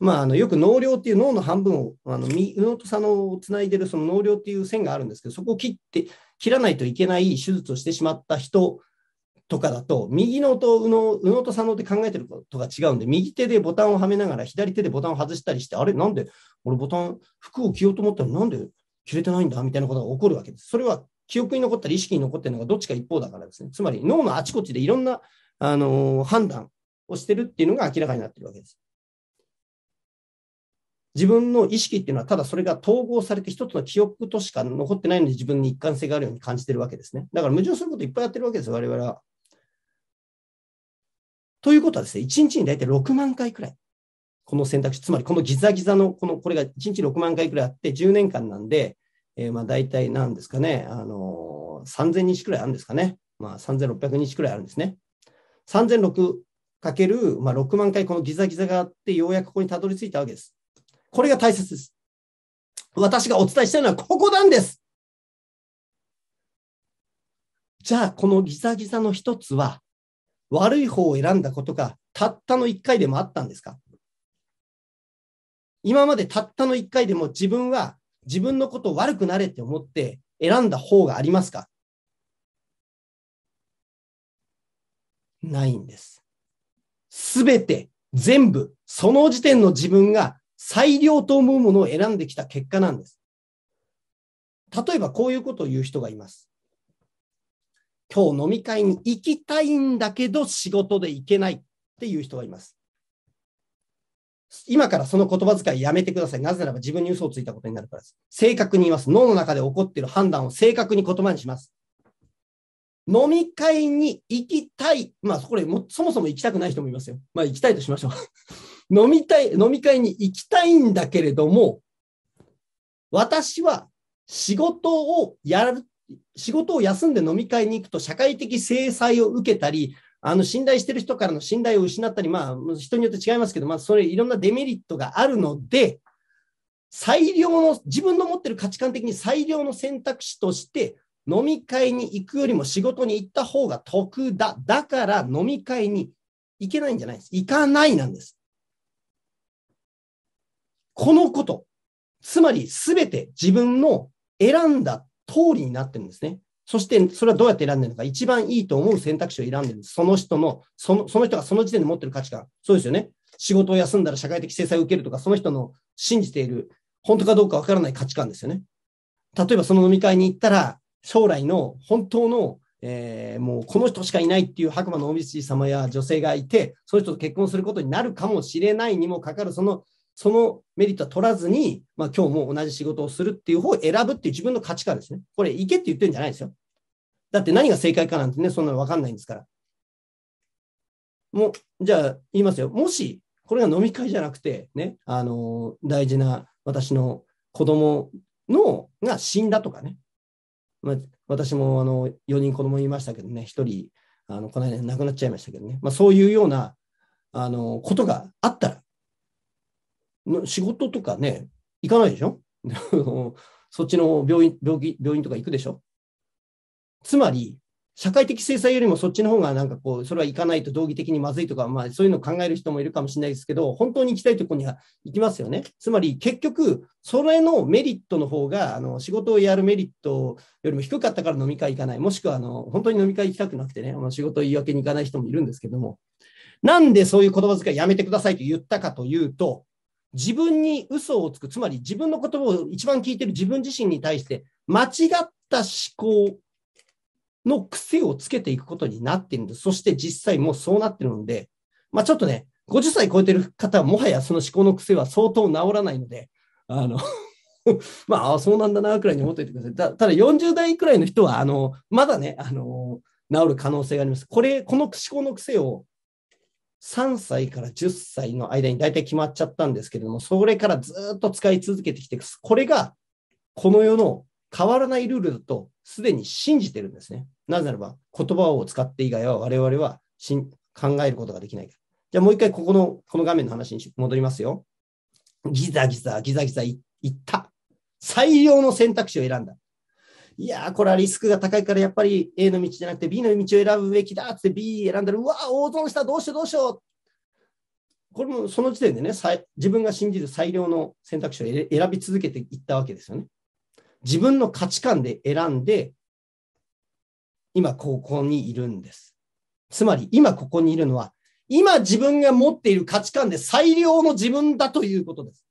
よく脳梁っていう脳の半分を右脳と左脳をつないでるその脳梁っていう線があるんですけど、そこを切らないといけない手術をしてしまった人とかだと、右脳と右脳と左脳って考えてることが違うんで、右手でボタンをはめながら左手でボタンを外したりして、あれなんで俺ボタン服を着ようと思ったらなんで着れてないんだみたいなことが起こるわけです。それは記憶に残ったり意識に残ってるのがどっちか一方だからですね。つまり脳のあちこちでいろんな判断をしてるっていうのが明らかになってるわけです。自分の意識っていうのはただそれが統合されて一つの記憶としか残ってないので自分に一貫性があるように感じてるわけですね。だから矛盾することいっぱいやってるわけですよ、我々は。ということはですね、1日に大体6万回くらい、この選択肢、つまりこのギザギザのこれが1日6万回くらいあって10年間なんで、大体何ですかね、3000日くらいあるんですかね。3600日くらいあるんですね。3600×、6万回このギザギザがあってようやくここにたどり着いたわけです。これが大切です。私がお伝えしたいのはここなんです。じゃあ、このギザギザの一つは、悪い方を選んだことがたったの1回でもあったんですか？今までたったの1回でも自分は自分のことを悪くなれって思って選んだ方がありますか？ないんです。すべて、全部、その時点の自分が最良と思うものを選んできた結果なんです。例えばこういうことを言う人がいます。今日飲み会に行きたいんだけど仕事で行けないっていう人がいます。今からその言葉遣いやめてください。なぜならば自分に嘘をついたことになるからです。正確に言います。脳の中で起こっている判断を正確に言葉にします。飲み会に行きたい。これもそもそも行きたくない人もいますよ。行きたいとしましょう。飲み会に行きたいんだけれども、私は仕事を休んで飲み会に行くと社会的制裁を受けたり、信頼してる人からの信頼を失ったり、人によって違いますけど、それいろんなデメリットがあるので、自分の持ってる価値観的に最良の選択肢として、飲み会に行くよりも仕事に行った方が得だ。だから飲み会に行けないんじゃないです。行かないなんです。このこと、つまりすべて自分の選んだ通りになってるんですね。そしてそれはどうやって選んでるのか、一番いいと思う選択肢を選んでるんです。その人がその時点で持ってる価値観。そうですよね。仕事を休んだら社会的制裁を受けるとか、その人の信じている、本当かどうかわからない価値観ですよね。例えばその飲み会に行ったら、将来の本当の、もうこの人しかいないっていう白馬のお道様や女性がいて、その人と結婚することになるかもしれないにもかかるそのメリットは取らずに、今日も同じ仕事をするっていう方を選ぶっていう自分の価値観ですね。これ、行けって言ってるんじゃないですよ。だって何が正解かなんてね、そんなの分かんないんですから。じゃあ言いますよ。もし、これが飲み会じゃなくて、ね、大事な私の子供が死んだとかね。私も4人子供いましたけどね、1人、この間亡くなっちゃいましたけどね。そういうような、ことがあったら、仕事とかね、行かないでしょそっちの病院とか行くでしょ。つまり、社会的制裁よりもそっちの方がそれは行かないと道義的にまずいとか、そういうのを考える人もいるかもしれないですけど、本当に行きたいところには行きますよね。つまり、結局、それのメリットの方が、仕事をやるメリットよりも低かったから飲み会行かない。もしくは、本当に飲み会行きたくなくてね、仕事を言い訳に行かない人もいるんですけども、なんでそういう言葉遣いやめてくださいと言ったかというと、自分に嘘をつく、つまり自分の言葉を一番聞いている自分自身に対して間違った思考の癖をつけていくことになっているんです。そして実際もうそうなっているので、ちょっとね、50歳超えている方はもはやその思考の癖は相当治らないので、そうなんだな、くらいに思っておいてください。ただ40代くらいの人は、まだね、治る可能性があります。この思考の癖を3歳から10歳の間に大体決まっちゃったんですけれども、それからずっと使い続けてきて、これがこの世の変わらないルールだとすでに信じてるんですね。なぜならば言葉を使って以外は我々は考えることができないから。じゃあもう一回この画面の話に戻りますよ。ギザギザ、ギザギザいった。最良の選択肢を選んだ。いやー、これはリスクが高いからやっぱり A の道じゃなくて B の道を選ぶべきだって B 選んだら、うわー、大損した、どうしようどうしよう。これもその時点でね、自分が信じる最良の選択肢を選び続けていったわけですよね。自分の価値観で選んで、今ここにいるんです。つまり今ここにいるのは、今自分が持っている価値観で最良の自分だということです。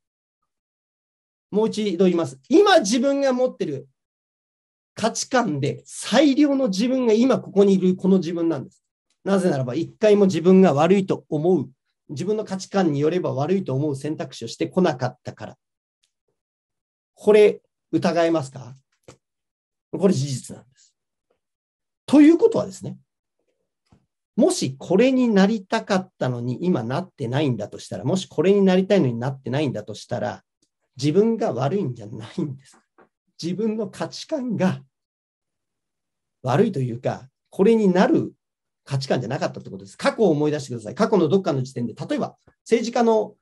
もう一度言います。今自分が持っている価値観で最良の自分が今ここにいるこの自分なんです。なぜならば一回も自分が悪いと思う、自分の価値観によれば悪いと思う選択肢をしてこなかったから。これ疑えますか？これ事実なんです。ということはですね、もしこれになりたかったのに今なってないんだとしたら、もしこれになりたいのになってないんだとしたら、自分が悪いんじゃないんです。自分の価値観が悪いというか、これになる価値観じゃなかったってことです。過去を思い出してください。過去のどっかの時点で、例えば政治家の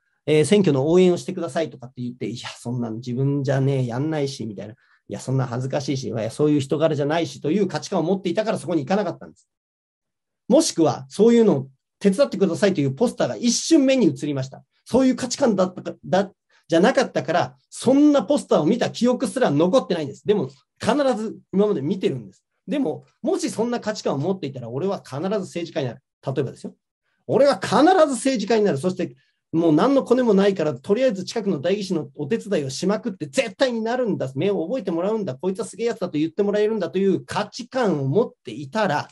選挙の応援をしてくださいとかって言って、いや、そんなの自分じゃねえ、やんないし、みたいな。いや、そんな恥ずかしいし、いや、そういう人柄じゃないしという価値観を持っていたからそこに行かなかったんです。もしくは、そういうのを手伝ってくださいというポスターが一瞬目に映りました。そういう価値観だったか、じゃなかったから、そんなポスターを見た記憶すら残ってないんです。でも、必ず今まで見てるんです。でも、もしそんな価値観を持っていたら、俺は必ず政治家になる。例えばですよ。俺は必ず政治家になる。そして、もう何のコネもないから、とりあえず近くの代議士のお手伝いをしまくって、絶対になるんだ。目を覚えてもらうんだ。こいつはすげえやつだと言ってもらえるんだという価値観を持っていたら、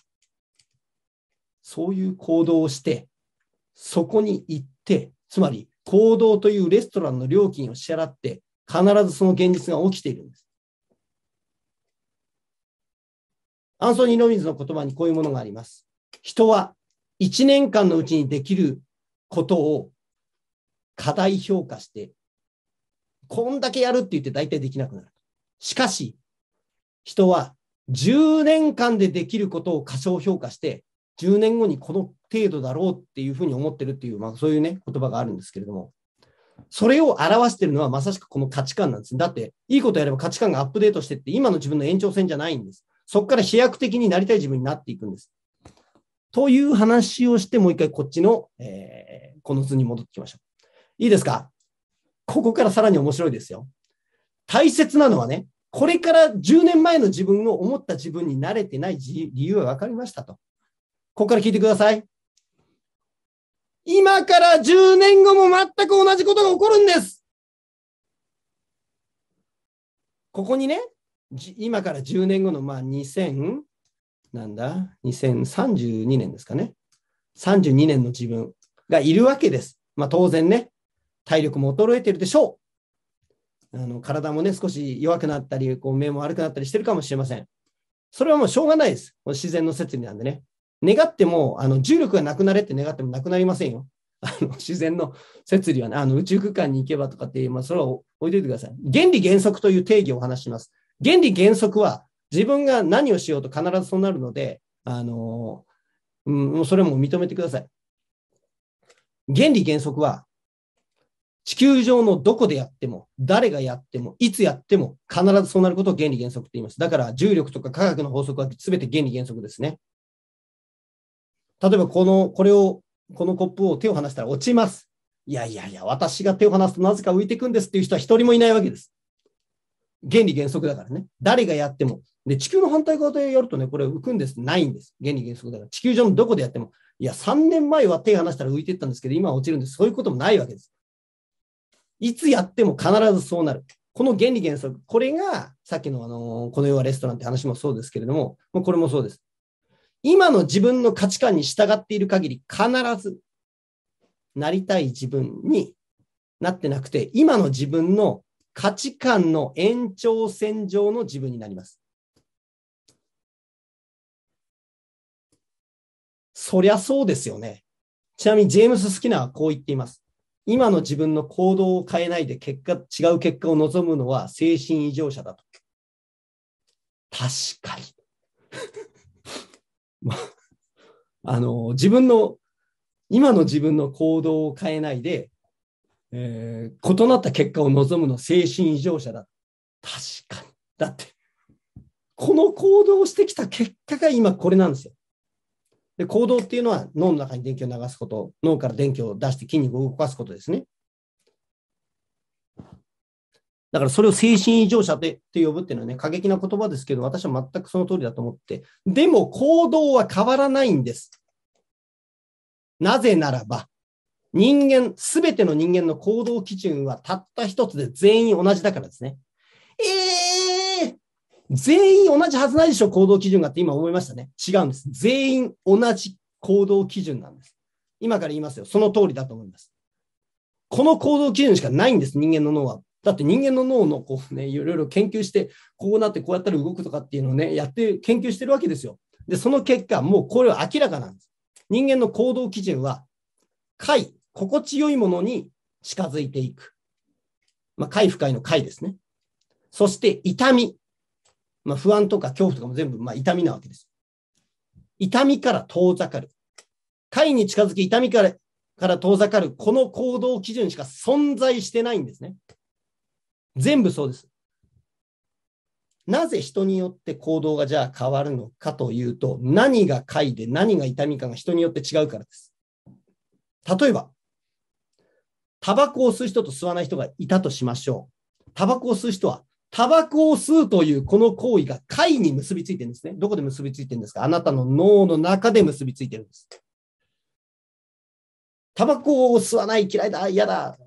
そういう行動をして、そこに行って、つまり、行動というレストランの料金を支払って、必ずその現実が起きているんです。アンソニー・ロビンズの言葉にこういうものがあります。人は1年間のうちにできることを過大評価して、こんだけやるって言って大体できなくなる。しかし、人は10年間でできることを過小評価して、10年後にこの程度だろうっていうふうに思ってるっていう、まあ、そういうね、言葉があるんですけれども、それを表しているのはまさしくこの価値観なんです。だって、いいことやれば価値観がアップデートしていって、今の自分の延長線じゃないんです。そこから飛躍的になりたい自分になっていくんです。という話をして、もう一回こっちの、この図に戻ってきましょう。いいですか？ここからさらに面白いですよ。大切なのはね、これから10年前の自分を思った自分に慣れてない理由は分かりましたと。ここから聞いてください。今から10年後も全く同じことが起こるんです。ここにね、今から10年後の、まあ2032年ですかね。32年の自分がいるわけです。まあ当然ね、体力も衰えてるでしょう。体もね、少し弱くなったり、こう目も悪くなったりしてるかもしれません。それはもうしょうがないです。自然の摂理なんでね。願っても、重力がなくなれって願ってもなくなりませんよ。自然の摂理はね、宇宙空間に行けばとかって、まあ、それは置いといてください。原理原則という定義をお話します。原理原則は、自分が何をしようと必ずそうなるので、それも認めてください。原理原則は、地球上のどこでやっても、誰がやっても、いつやっても、必ずそうなることを原理原則と言います。だから、重力とか科学の法則は全て原理原則ですね。例えばこのコップを手を離したら落ちます。いやいやいや、私が手を離すとなぜか浮いていくんですっていう人は一人もいないわけです。原理原則だからね。誰がやっても。で、地球の反対側でやるとね、これ浮くんです。ないんです。原理原則だから。地球上のどこでやっても。いや、3年前は手を離したら浮いていったんですけど、今は落ちるんです。そういうこともないわけです。いつやっても必ずそうなる。この原理原則。これが、さっきのこの世はレストランって話もそうですけれども、これもそうです。今の自分の価値観に従っている限り必ずなりたい自分になってなくて、今の自分の価値観の延長線上の自分になります。そりゃそうですよね。ちなみにジェームス・スキナーはこう言っています。今の自分の行動を変えないで違う結果を望むのは精神異常者だと。確かに。自分の、今の自分の行動を変えないで、異なった結果を望むの精神異常者だ。確かに。だって、この行動をしてきた結果が今これなんですよ。で、行動っていうのは脳の中に電気を流すこと、脳から電気を出して筋肉を動かすことですね。だからそれを精神異常者って呼ぶっていうのはね、過激な言葉ですけど、私は全くその通りだと思って。でも行動は変わらないんです。なぜならば、人間、すべての人間の行動基準はたった一つで全員同じだからですね。全員同じはずないでしょ、行動基準がって今思いましたね。違うんです。全員同じ行動基準なんです。今から言いますよ。その通りだと思います。この行動基準しかないんです、人間の脳は。だって人間の脳のこうね、いろいろ研究して、こうなってこうやったら動くとかっていうのをね、やって研究してるわけですよ。で、その結果、もうこれは明らかなんです。人間の行動基準は、快、心地よいものに近づいていく。快不快の快ですね。そして痛み。不安とか恐怖とかも全部痛みなわけです。痛みから遠ざかる。快に近づき痛みから遠ざかる。この行動基準しか存在してないんですね。全部そうです。なぜ人によって行動がじゃあ変わるのかというと、何が快で何が痛みかが人によって違うからです。例えば、タバコを吸う人と吸わない人がいたとしましょう。タバコを吸う人は、タバコを吸うというこの行為が快に結びついてるんですね。どこで結びついてるんですか？あなたの脳の中で結びついてるんです。タバコを吸わない、嫌いだ、嫌だ、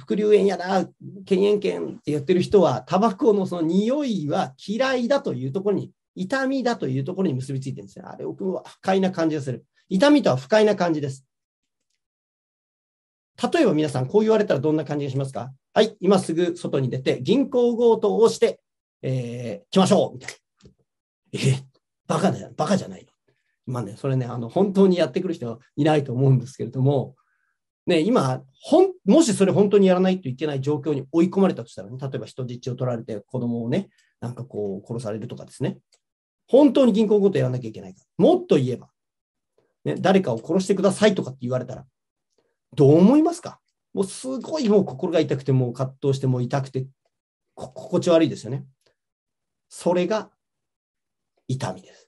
副流煙やだ、禁煙権ってやってる人は、タバコのその匂いは嫌いだというところに、痛みだというところに結びついてるんですね。あれを不快な感じがする。痛みとは不快な感じです。例えば皆さん、こう言われたらどんな感じがしますか？はい、今すぐ外に出て、銀行強盗をして、来ましょうみたいな。バカじゃないの。まあね、それね、本当にやってくる人はいないと思うんですけれども、ね、今、もしそれ本当にやらないといけない状況に追い込まれたとしたらね、例えば人質を取られて子供をね、なんかこう殺されるとかですね。本当に銀行強盗やらなきゃいけないから。もっと言えば、ね、誰かを殺してくださいとかって言われたら、どう思いますか？もうすごいもう心が痛くて、もう葛藤して、もう痛くて、心地悪いですよね。それが痛みです。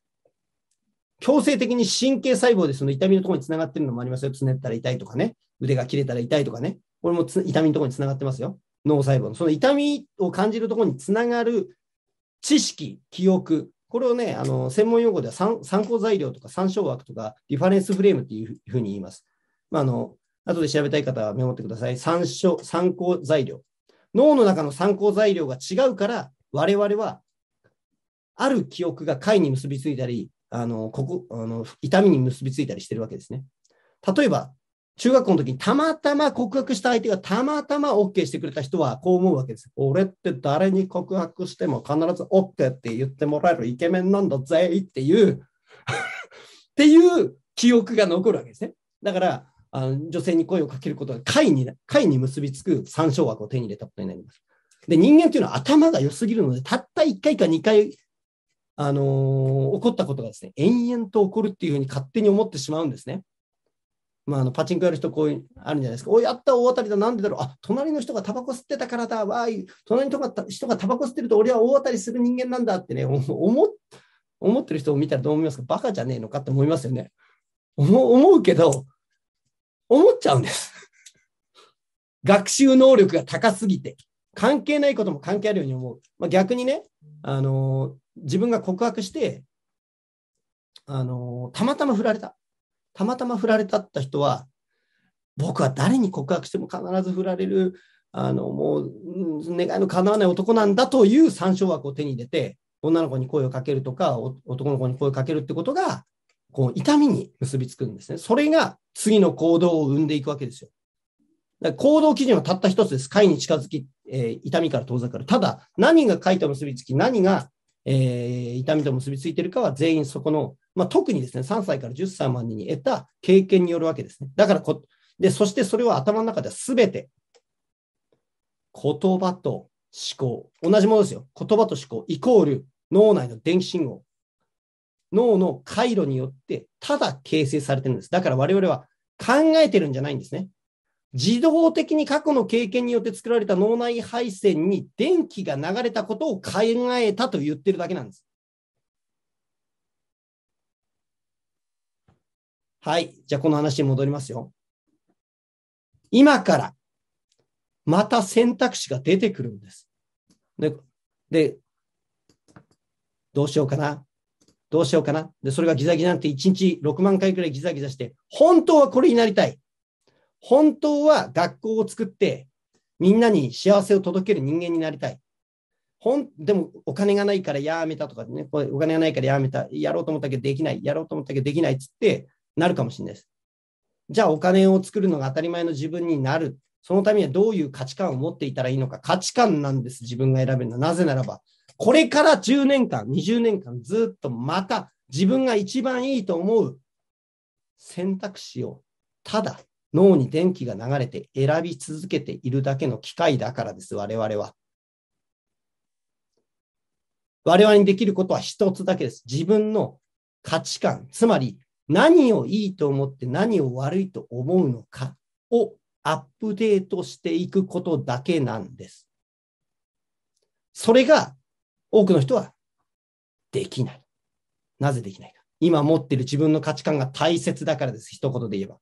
強制的に神経細胞でその痛みのところにつながってるのもありますよ。つねったら痛いとかね。腕が切れたら痛いとかね。これも痛みのところにつながってますよ。脳細胞の。その痛みを感じるところにつながる知識、記憶。これをね、専門用語では参考材料とか参照枠とかリファレンスフレームっていうふうに言います。後で調べたい方はメモってください。参考材料。脳の中の参考材料が違うから、我々は、ある記憶が快に結びついたり、痛みに結びついたりしてるわけですね。例えば、中学校の時にたまたま告白した相手がたまたま OK してくれた人は、こう思うわけです。俺って誰に告白しても必ず OK って言ってもらえるイケメンなんだぜっていう、っていう記憶が残るわけですね。だから、女性に声をかけることが快に結びつく参照枠を手に入れたことになります。で、人間というのは頭が良すぎるので、たった1回か2回、起こったことがですね、延々と起こるっていうふうに勝手に思ってしまうんですね。パチンコやる人、こういう、あるんじゃないですか。お、やった、大当たりだ、なんでだろう。あ、隣の人がタバコ吸ってたからだ、わーい。隣の人がタバコ吸ってると、俺は大当たりする人間なんだってね、思ってる人を見たらどう思いますか？バカじゃねえのかって思いますよね。思うけど、思っちゃうんです。学習能力が高すぎて、関係ないことも関係あるように思う。逆にね、自分が告白して、たまたま振られたった人は、僕は誰に告白しても必ず振られる、もう、願いの叶わない男なんだという参照枠を手に入れて、女の子に声をかけるとか、男の子に声をかけるってことが、こう痛みに結びつくんですね。それが次の行動を生んでいくわけですよ。だから行動基準はたった一つです。快に近づき、痛みから遠ざかる。ただ、何が快と結びつき、何が、痛みと結びついているかは全員そこの、特にですね、3歳から10歳までに得た経験によるわけですね。だからそしてそれは頭の中では全て、言葉と思考。同じものですよ。言葉と思考イコール脳内の電気信号。脳の回路によってただ形成されてるんです。だから我々は考えてるんじゃないんですね。自動的に過去の経験によって作られた脳内配線に電気が流れたことを考えたと言ってるだけなんです。はい。じゃあこの話に戻りますよ。今からまた選択肢が出てくるんです。で、どうしようかな。どうしようかな。で、それがギザギザになって1日6万回くらいギザギザして、本当はこれになりたい。本当は学校を作ってみんなに幸せを届ける人間になりたい。でもお金がないからやめたとかね、これお金がないからやめた、やろうと思ったけどできない、やろうと思ったけどできないっつってなるかもしれないです。じゃあお金を作るのが当たり前の自分になる。そのためにはどういう価値観を持っていたらいいのか。価値観なんです。自分が選べるのは。なぜならば、これから10年間、20年間ずっとまた自分が一番いいと思う選択肢をただ脳に電気が流れて選び続けているだけの機械だからです。我々は。我々にできることは一つだけです。自分の価値観、つまり何をいいと思って何を悪いと思うのかをアップデートしていくことだけなんです。それが多くの人はできない。なぜできないか。今持っている自分の価値観が大切だからです。一言で言えば。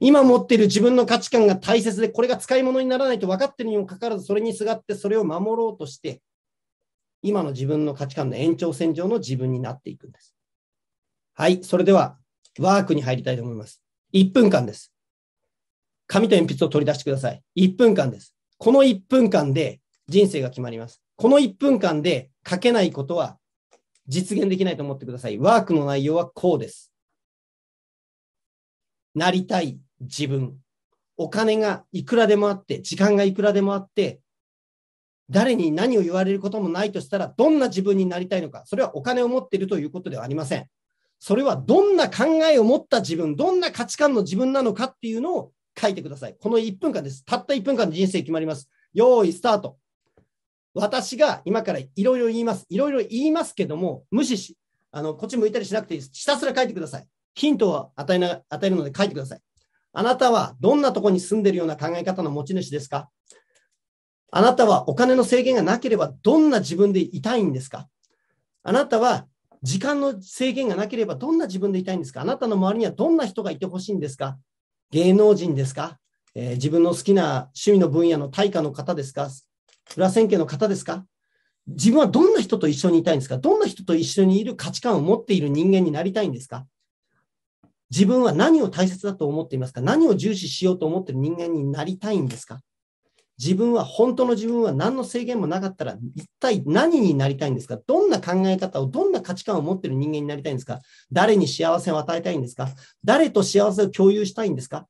今持っている自分の価値観が大切で、これが使い物にならないと分かっているにもかかわらず、それにすがってそれを守ろうとして、今の自分の価値観の延長線上の自分になっていくんです。はい。それでは、ワークに入りたいと思います。1分間です。紙と鉛筆を取り出してください。1分間です。この1分間で人生が決まります。この1分間で書けないことは実現できないと思ってください。ワークの内容はこうです。なりたい自分。お金がいくらでもあって、時間がいくらでもあって、誰に何を言われることもないとしたら、どんな自分になりたいのか。それはお金を持っているということではありません。それはどんな考えを持った自分、どんな価値観の自分なのかっていうのを書いてください。この1分間です。たった1分間で人生決まります。用意スタート。私が今からいろいろ言います。いろいろ言いますけども、無視し、こっち向いたりしなくていいです。ひたすら書いてください。ヒントを与えるので書いてください。あなたはどんなとこに住んでるような考え方の持ち主ですか？あなたはお金の制限がなければどんな自分でいたいんですか？あなたは時間の制限がなければどんな自分でいたいんですか？あなたの周りにはどんな人がいてほしいんですか？芸能人ですか？自分の好きな趣味の分野の大家の方ですか？裏千家の方ですか？自分はどんな人と一緒にいたいんですか？どんな人と一緒にいる価値観を持っている人間になりたいんですか？自分は何を大切だと思っていますか？何を重視しようと思っている人間になりたいんですか？自分は、本当の自分は何の制限もなかったら一体何になりたいんですか？どんな考え方を、どんな価値観を持っている人間になりたいんですか？誰に幸せを与えたいんですか？誰と幸せを共有したいんですか？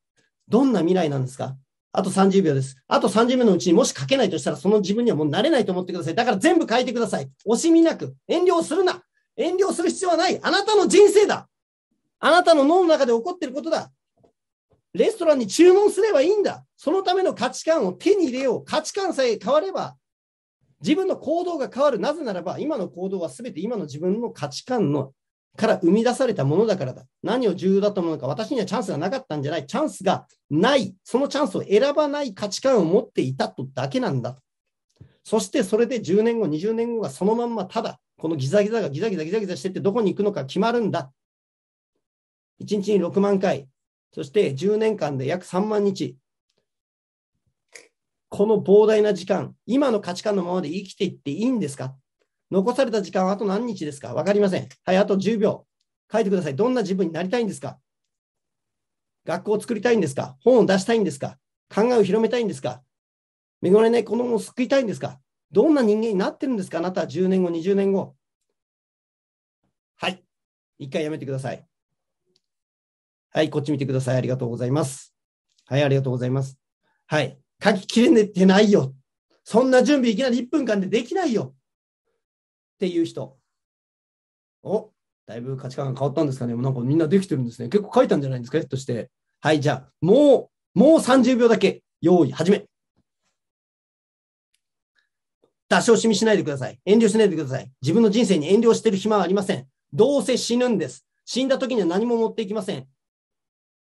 どんな未来なんですか？あと30秒です。あと30秒のうちにもし書けないとしたらその自分にはもうなれないと思ってください。だから全部書いてください。惜しみなく。遠慮するな。遠慮する必要はない。あなたの人生だ。あなたの脳の中で起こっていることだ。レストランに注文すればいいんだ。そのための価値観を手に入れよう。価値観さえ変われば、自分の行動が変わる。なぜならば、今の行動は全て今の自分の価値観から生み出されたものだからだ。何を重要だと思うのか。私にはチャンスがなかったんじゃない。チャンスがない。そのチャンスを選ばない価値観を持っていたとだけなんだ。そしてそれで10年後、20年後がそのまんまただ、このギザギザがギザギザしてってどこに行くのか決まるんだ。1日に6万回、そして10年間で約3万日。この膨大な時間、今の価値観のままで生きていっていいんですか？残された時間はあと何日ですか？わかりません。はい、あと10秒。書いてください。どんな自分になりたいんですか？学校を作りたいんですか？本を出したいんですか？考えを広めたいんですか？恵まれない子供を救いたいんですか？どんな人間になってるんですか？あなたは10年後、20年後。はい。一回やめてください。はい、こっち見てください。ありがとうございます。はい、ありがとうございます。はい。書ききれてないよ。そんな準備いきなり1分間でできないよ。っていう人。お、だいぶ価値観が変わったんですかね。なんかみんなできてるんですね。結構書いたんじゃないんですかひょっとして。はい、じゃあ、もう30秒だけ。用意、始め。出し惜しみしないでください。遠慮しないでください。自分の人生に遠慮してる暇はありません。どうせ死ぬんです。死んだ時には何も持っていきません。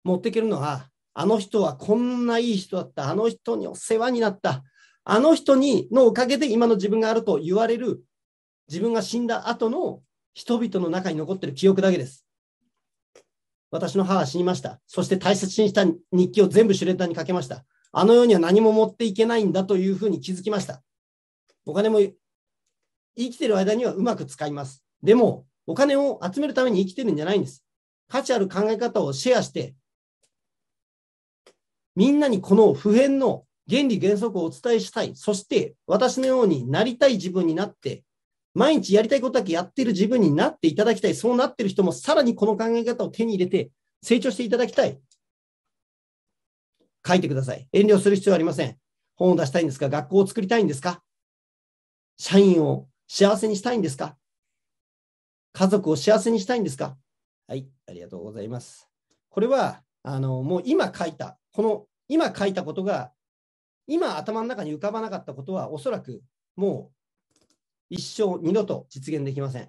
持っていけるのはあの人はこんないい人だった、あの人にお世話になった、あの人にのおかげで今の自分があると言われる、自分が死んだ後の人々の中に残っている記憶だけです。私の母は死にました。そして大切にした日記を全部シュレッダーにかけました。あの世には何も持っていけないんだというふうに気づきました。お金も生きている間にはうまく使います。でも、お金を集めるために生きてるんじゃないんです。価値ある考え方をシェアして、みんなにこの普遍の原理原則をお伝えしたい。そして、私のようになりたい自分になって、毎日やりたいことだけやってる自分になっていただきたい。そうなってる人もさらにこの考え方を手に入れて成長していただきたい。書いてください。遠慮する必要はありません。本を出したいんですか？学校を作りたいんですか？社員を幸せにしたいんですか？家族を幸せにしたいんですか？はい、ありがとうございます。これは、もう今書いた、この今書いたことが、今頭の中に浮かばなかったことは、おそらくもう、一生二度と実現できません。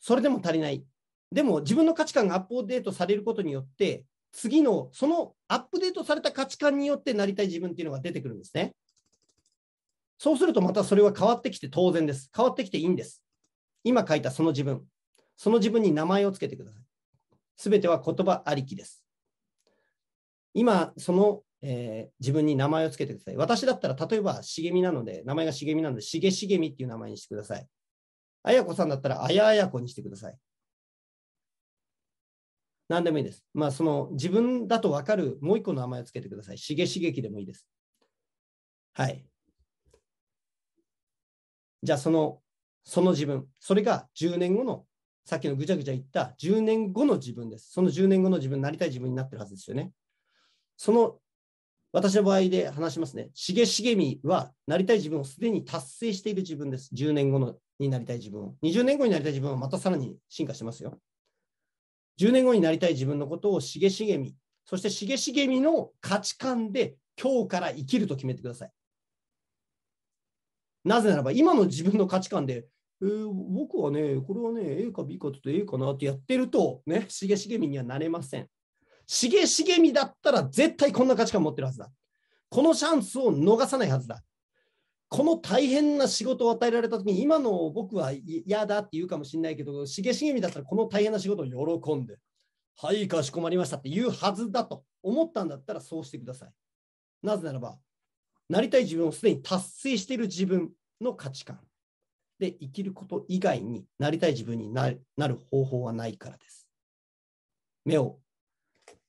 それでも足りない。でも自分の価値観がアップデートされることによって、次のそのアップデートされた価値観によってなりたい自分っていうのが出てくるんですね。そうするとまたそれは変わってきて当然です。変わってきていいんです。今書いたその自分。その自分に名前をつけてください。すべては言葉ありきです。今その自分に名前をつけてください。私だったら例えば茂みなので、名前が茂みなので、茂茂みっていう名前にしてください。あやこさんだったらあやあやこにしてください。何でもいいです。まあその自分だと分かるもう一個の名前をつけてください。茂茂木でもいいです。はい。じゃあその自分、それが10年後の、さっきのぐちゃぐちゃ言った10年後の自分です。その10年後の自分、なりたい自分になってるはずですよね。その私の場合で話しますね。しげしげみは、なりたい自分をすでに達成している自分です。10年後のになりたい自分を。20年後になりたい自分はまたさらに進化してますよ。10年後になりたい自分のことをしげしげみ、そしてしげしげみの価値観で今日から生きると決めてください。なぜならば、今の自分の価値観で、僕はね、これはね、A か B かちょっと A かなってやってると、ね、しげしげみにはなれません。しげしげみだったら絶対こんな価値観持ってるはずだ。このチャンスを逃さないはずだ。この大変な仕事を与えられたときに、今の僕は嫌だって言うかもしれないけど、しげしげみだったらこの大変な仕事を喜んで、はい、かしこまりましたって言うはずだと思ったんだったらそうしてください。なぜならば、なりたい自分をすでに達成している自分の価値観で生きること以外になりたい自分になる方法はないからです。目を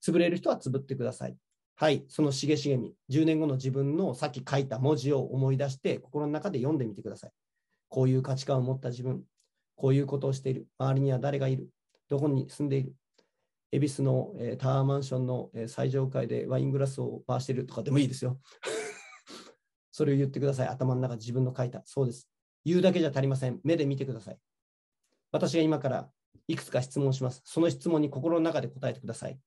潰れる人はつぶってください。はい、そのしげしげみ、10年後の自分のさっき書いた文字を思い出して、心の中で読んでみてください。こういう価値観を持った自分、こういうことをしている、周りには誰がいる、どこに住んでいる、恵比寿の、タワーマンションの、最上階でワイングラスを回しているとかでもいいですよ。それを言ってください。頭の中自分の書いた。そうです。言うだけじゃ足りません。目で見てください。私が今からいくつか質問します。その質問に心の中で答えてください。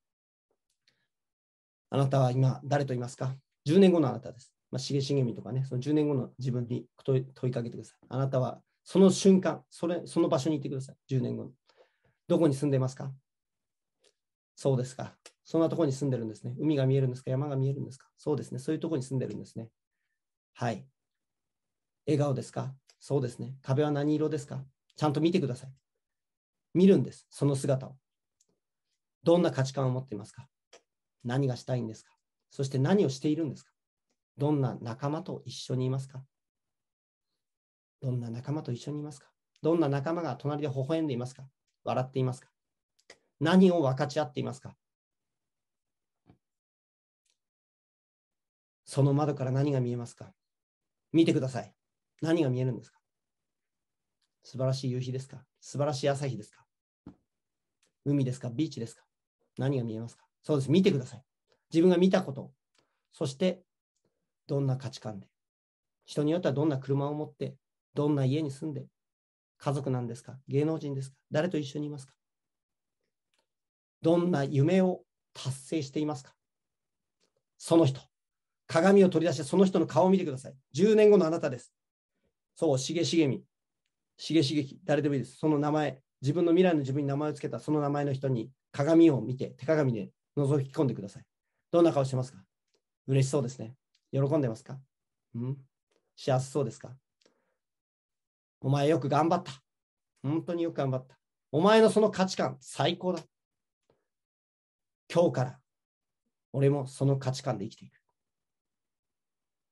あなたは今、誰といますか ?10 年後のあなたです。しげしげみとかね、その10年後の自分に問いかけてください。あなたはその瞬間、その場所に行ってください。10年後の。どこに住んでいますか？そうですか。そんなところに住んでるんですね。海が見えるんですか？山が見えるんですか？そうですね。そういうところに住んでるんですね。はい。笑顔ですか？そうですね。壁は何色ですか？ちゃんと見てください。見るんです。その姿を。どんな価値観を持っていますか？何がしたいんですか？そして何をしているんですか？どんな仲間と一緒にいますか？どんな仲間と一緒にいますか？どんな仲間が隣で微笑んでいますか？笑っていますか？何を分かち合っていますか？その窓から何が見えますか？見てください。何が見えるんですか？素晴らしい夕日ですか？素晴らしい朝日ですか？海ですか？ビーチですか？何が見えますか？そうです。見てください。自分が見たこと。そして、どんな価値観で。人によってはどんな車を持って、どんな家に住んで、家族なんですか？芸能人ですか？誰と一緒にいますか？どんな夢を達成していますか？その人。鏡を取り出して、その人の顔を見てください。10年後のあなたです。そう、しげしげみ。しげしげき。誰でもいいです。その名前。自分の未来の自分に名前をつけたその名前の人に鏡を見て、手鏡で覗き込んでください。どんな顔してますか？嬉しそうですね。喜んでますか？うん、幸せそうですか？お前よく頑張った。本当によく頑張った。お前のその価値観、最高だ。今日から俺もその価値観で生きていく。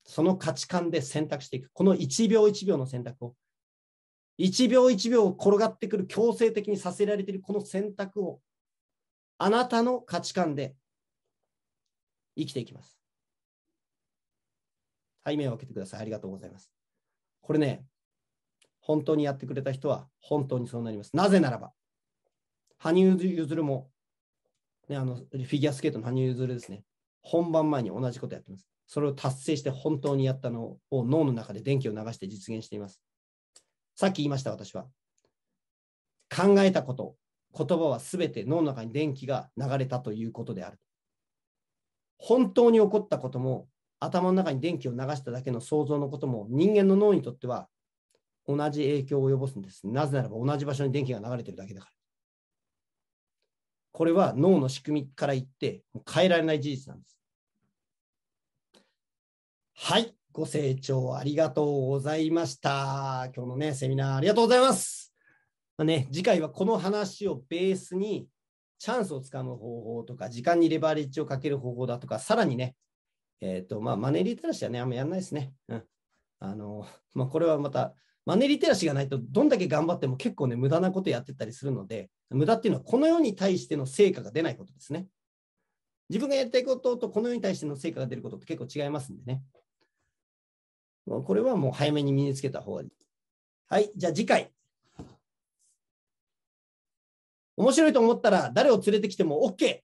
その価値観で選択していく。この1秒1秒の選択を、1秒1秒転がってくる、強制的にさせられているこの選択を、あなたの価値観で生きていきます。はい、目を開けてください。ありがとうございます。これね、本当にやってくれた人は本当にそうなります。なぜならば、羽生結弦も、ね、フィギュアスケートの羽生結弦ですね、本番前に同じことやってます。それを達成して本当にやったのを脳の中で電気を流して実現しています。さっき言いました、私は。考えたこと、言葉はすべて脳の中に電気が流れたということである。本当に起こったことも、頭の中に電気を流しただけの想像のことも、人間の脳にとっては同じ影響を及ぼすんです。なぜならば同じ場所に電気が流れているだけだから。これは脳の仕組みから言って、もう変えられない事実なんです。はい。ご清聴ありがとうございました。今日のね、セミナーありがとうございます。まあね、次回はこの話をベースに、チャンスをつかむ方法とか、時間にレバレッジをかける方法だとか、さらにね、マネーリテラシーはね、あんまやんないですね。うん。これはまた、マネーリテラシーがないと、どんだけ頑張っても結構ね、無駄なことやってたりするので、無駄っていうのは、この世に対しての成果が出ないことですね。自分がやりたいことと、この世に対しての成果が出ることって結構違いますんでね。これはもう早めに身につけた方がいい。はい、じゃあ次回。面白いと思ったら誰を連れてきても OK。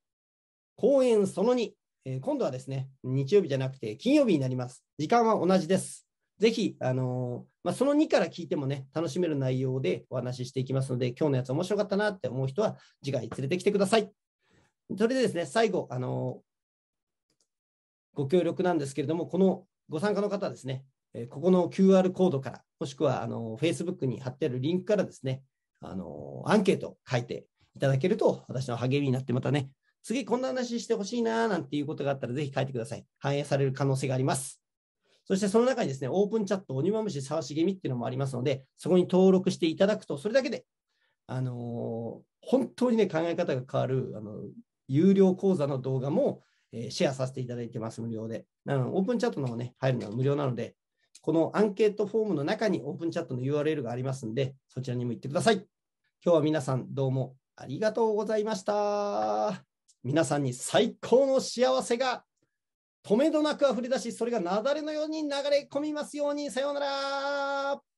講演その2、今度はですね、日曜日じゃなくて金曜日になります。時間は同じです。ぜひ、その2から聞いてもね、楽しめる内容でお話ししていきますので、今日のやつ面白かったなって思う人は次回連れてきてください。それでですね、最後、ご協力なんですけれども、このご参加の方はですね、ここの QR コードから、もしくはFacebook に貼ってあるリンクからですね、アンケートを書いていただけると、私の励みになって、またね、次こんな話してほしいな、なんていうことがあったら、ぜひ書いてください。反映される可能性があります。そしてその中にですね、オープンチャット、鬼まむし沢茂みっていうのもありますので、そこに登録していただくと、それだけで、本当にね、考え方が変わる、有料講座の動画も、シェアさせていただいてます、無料で。オープンチャットの方ね、入るのは無料なので、このアンケートフォームの中にオープンチャットの URL がありますので、そちらにも行ってください。今日は皆さんどうもありがとうございました。皆さんに最高の幸せが止めどなく溢れ出し、それが雪崩のように流れ込みますように。さようなら。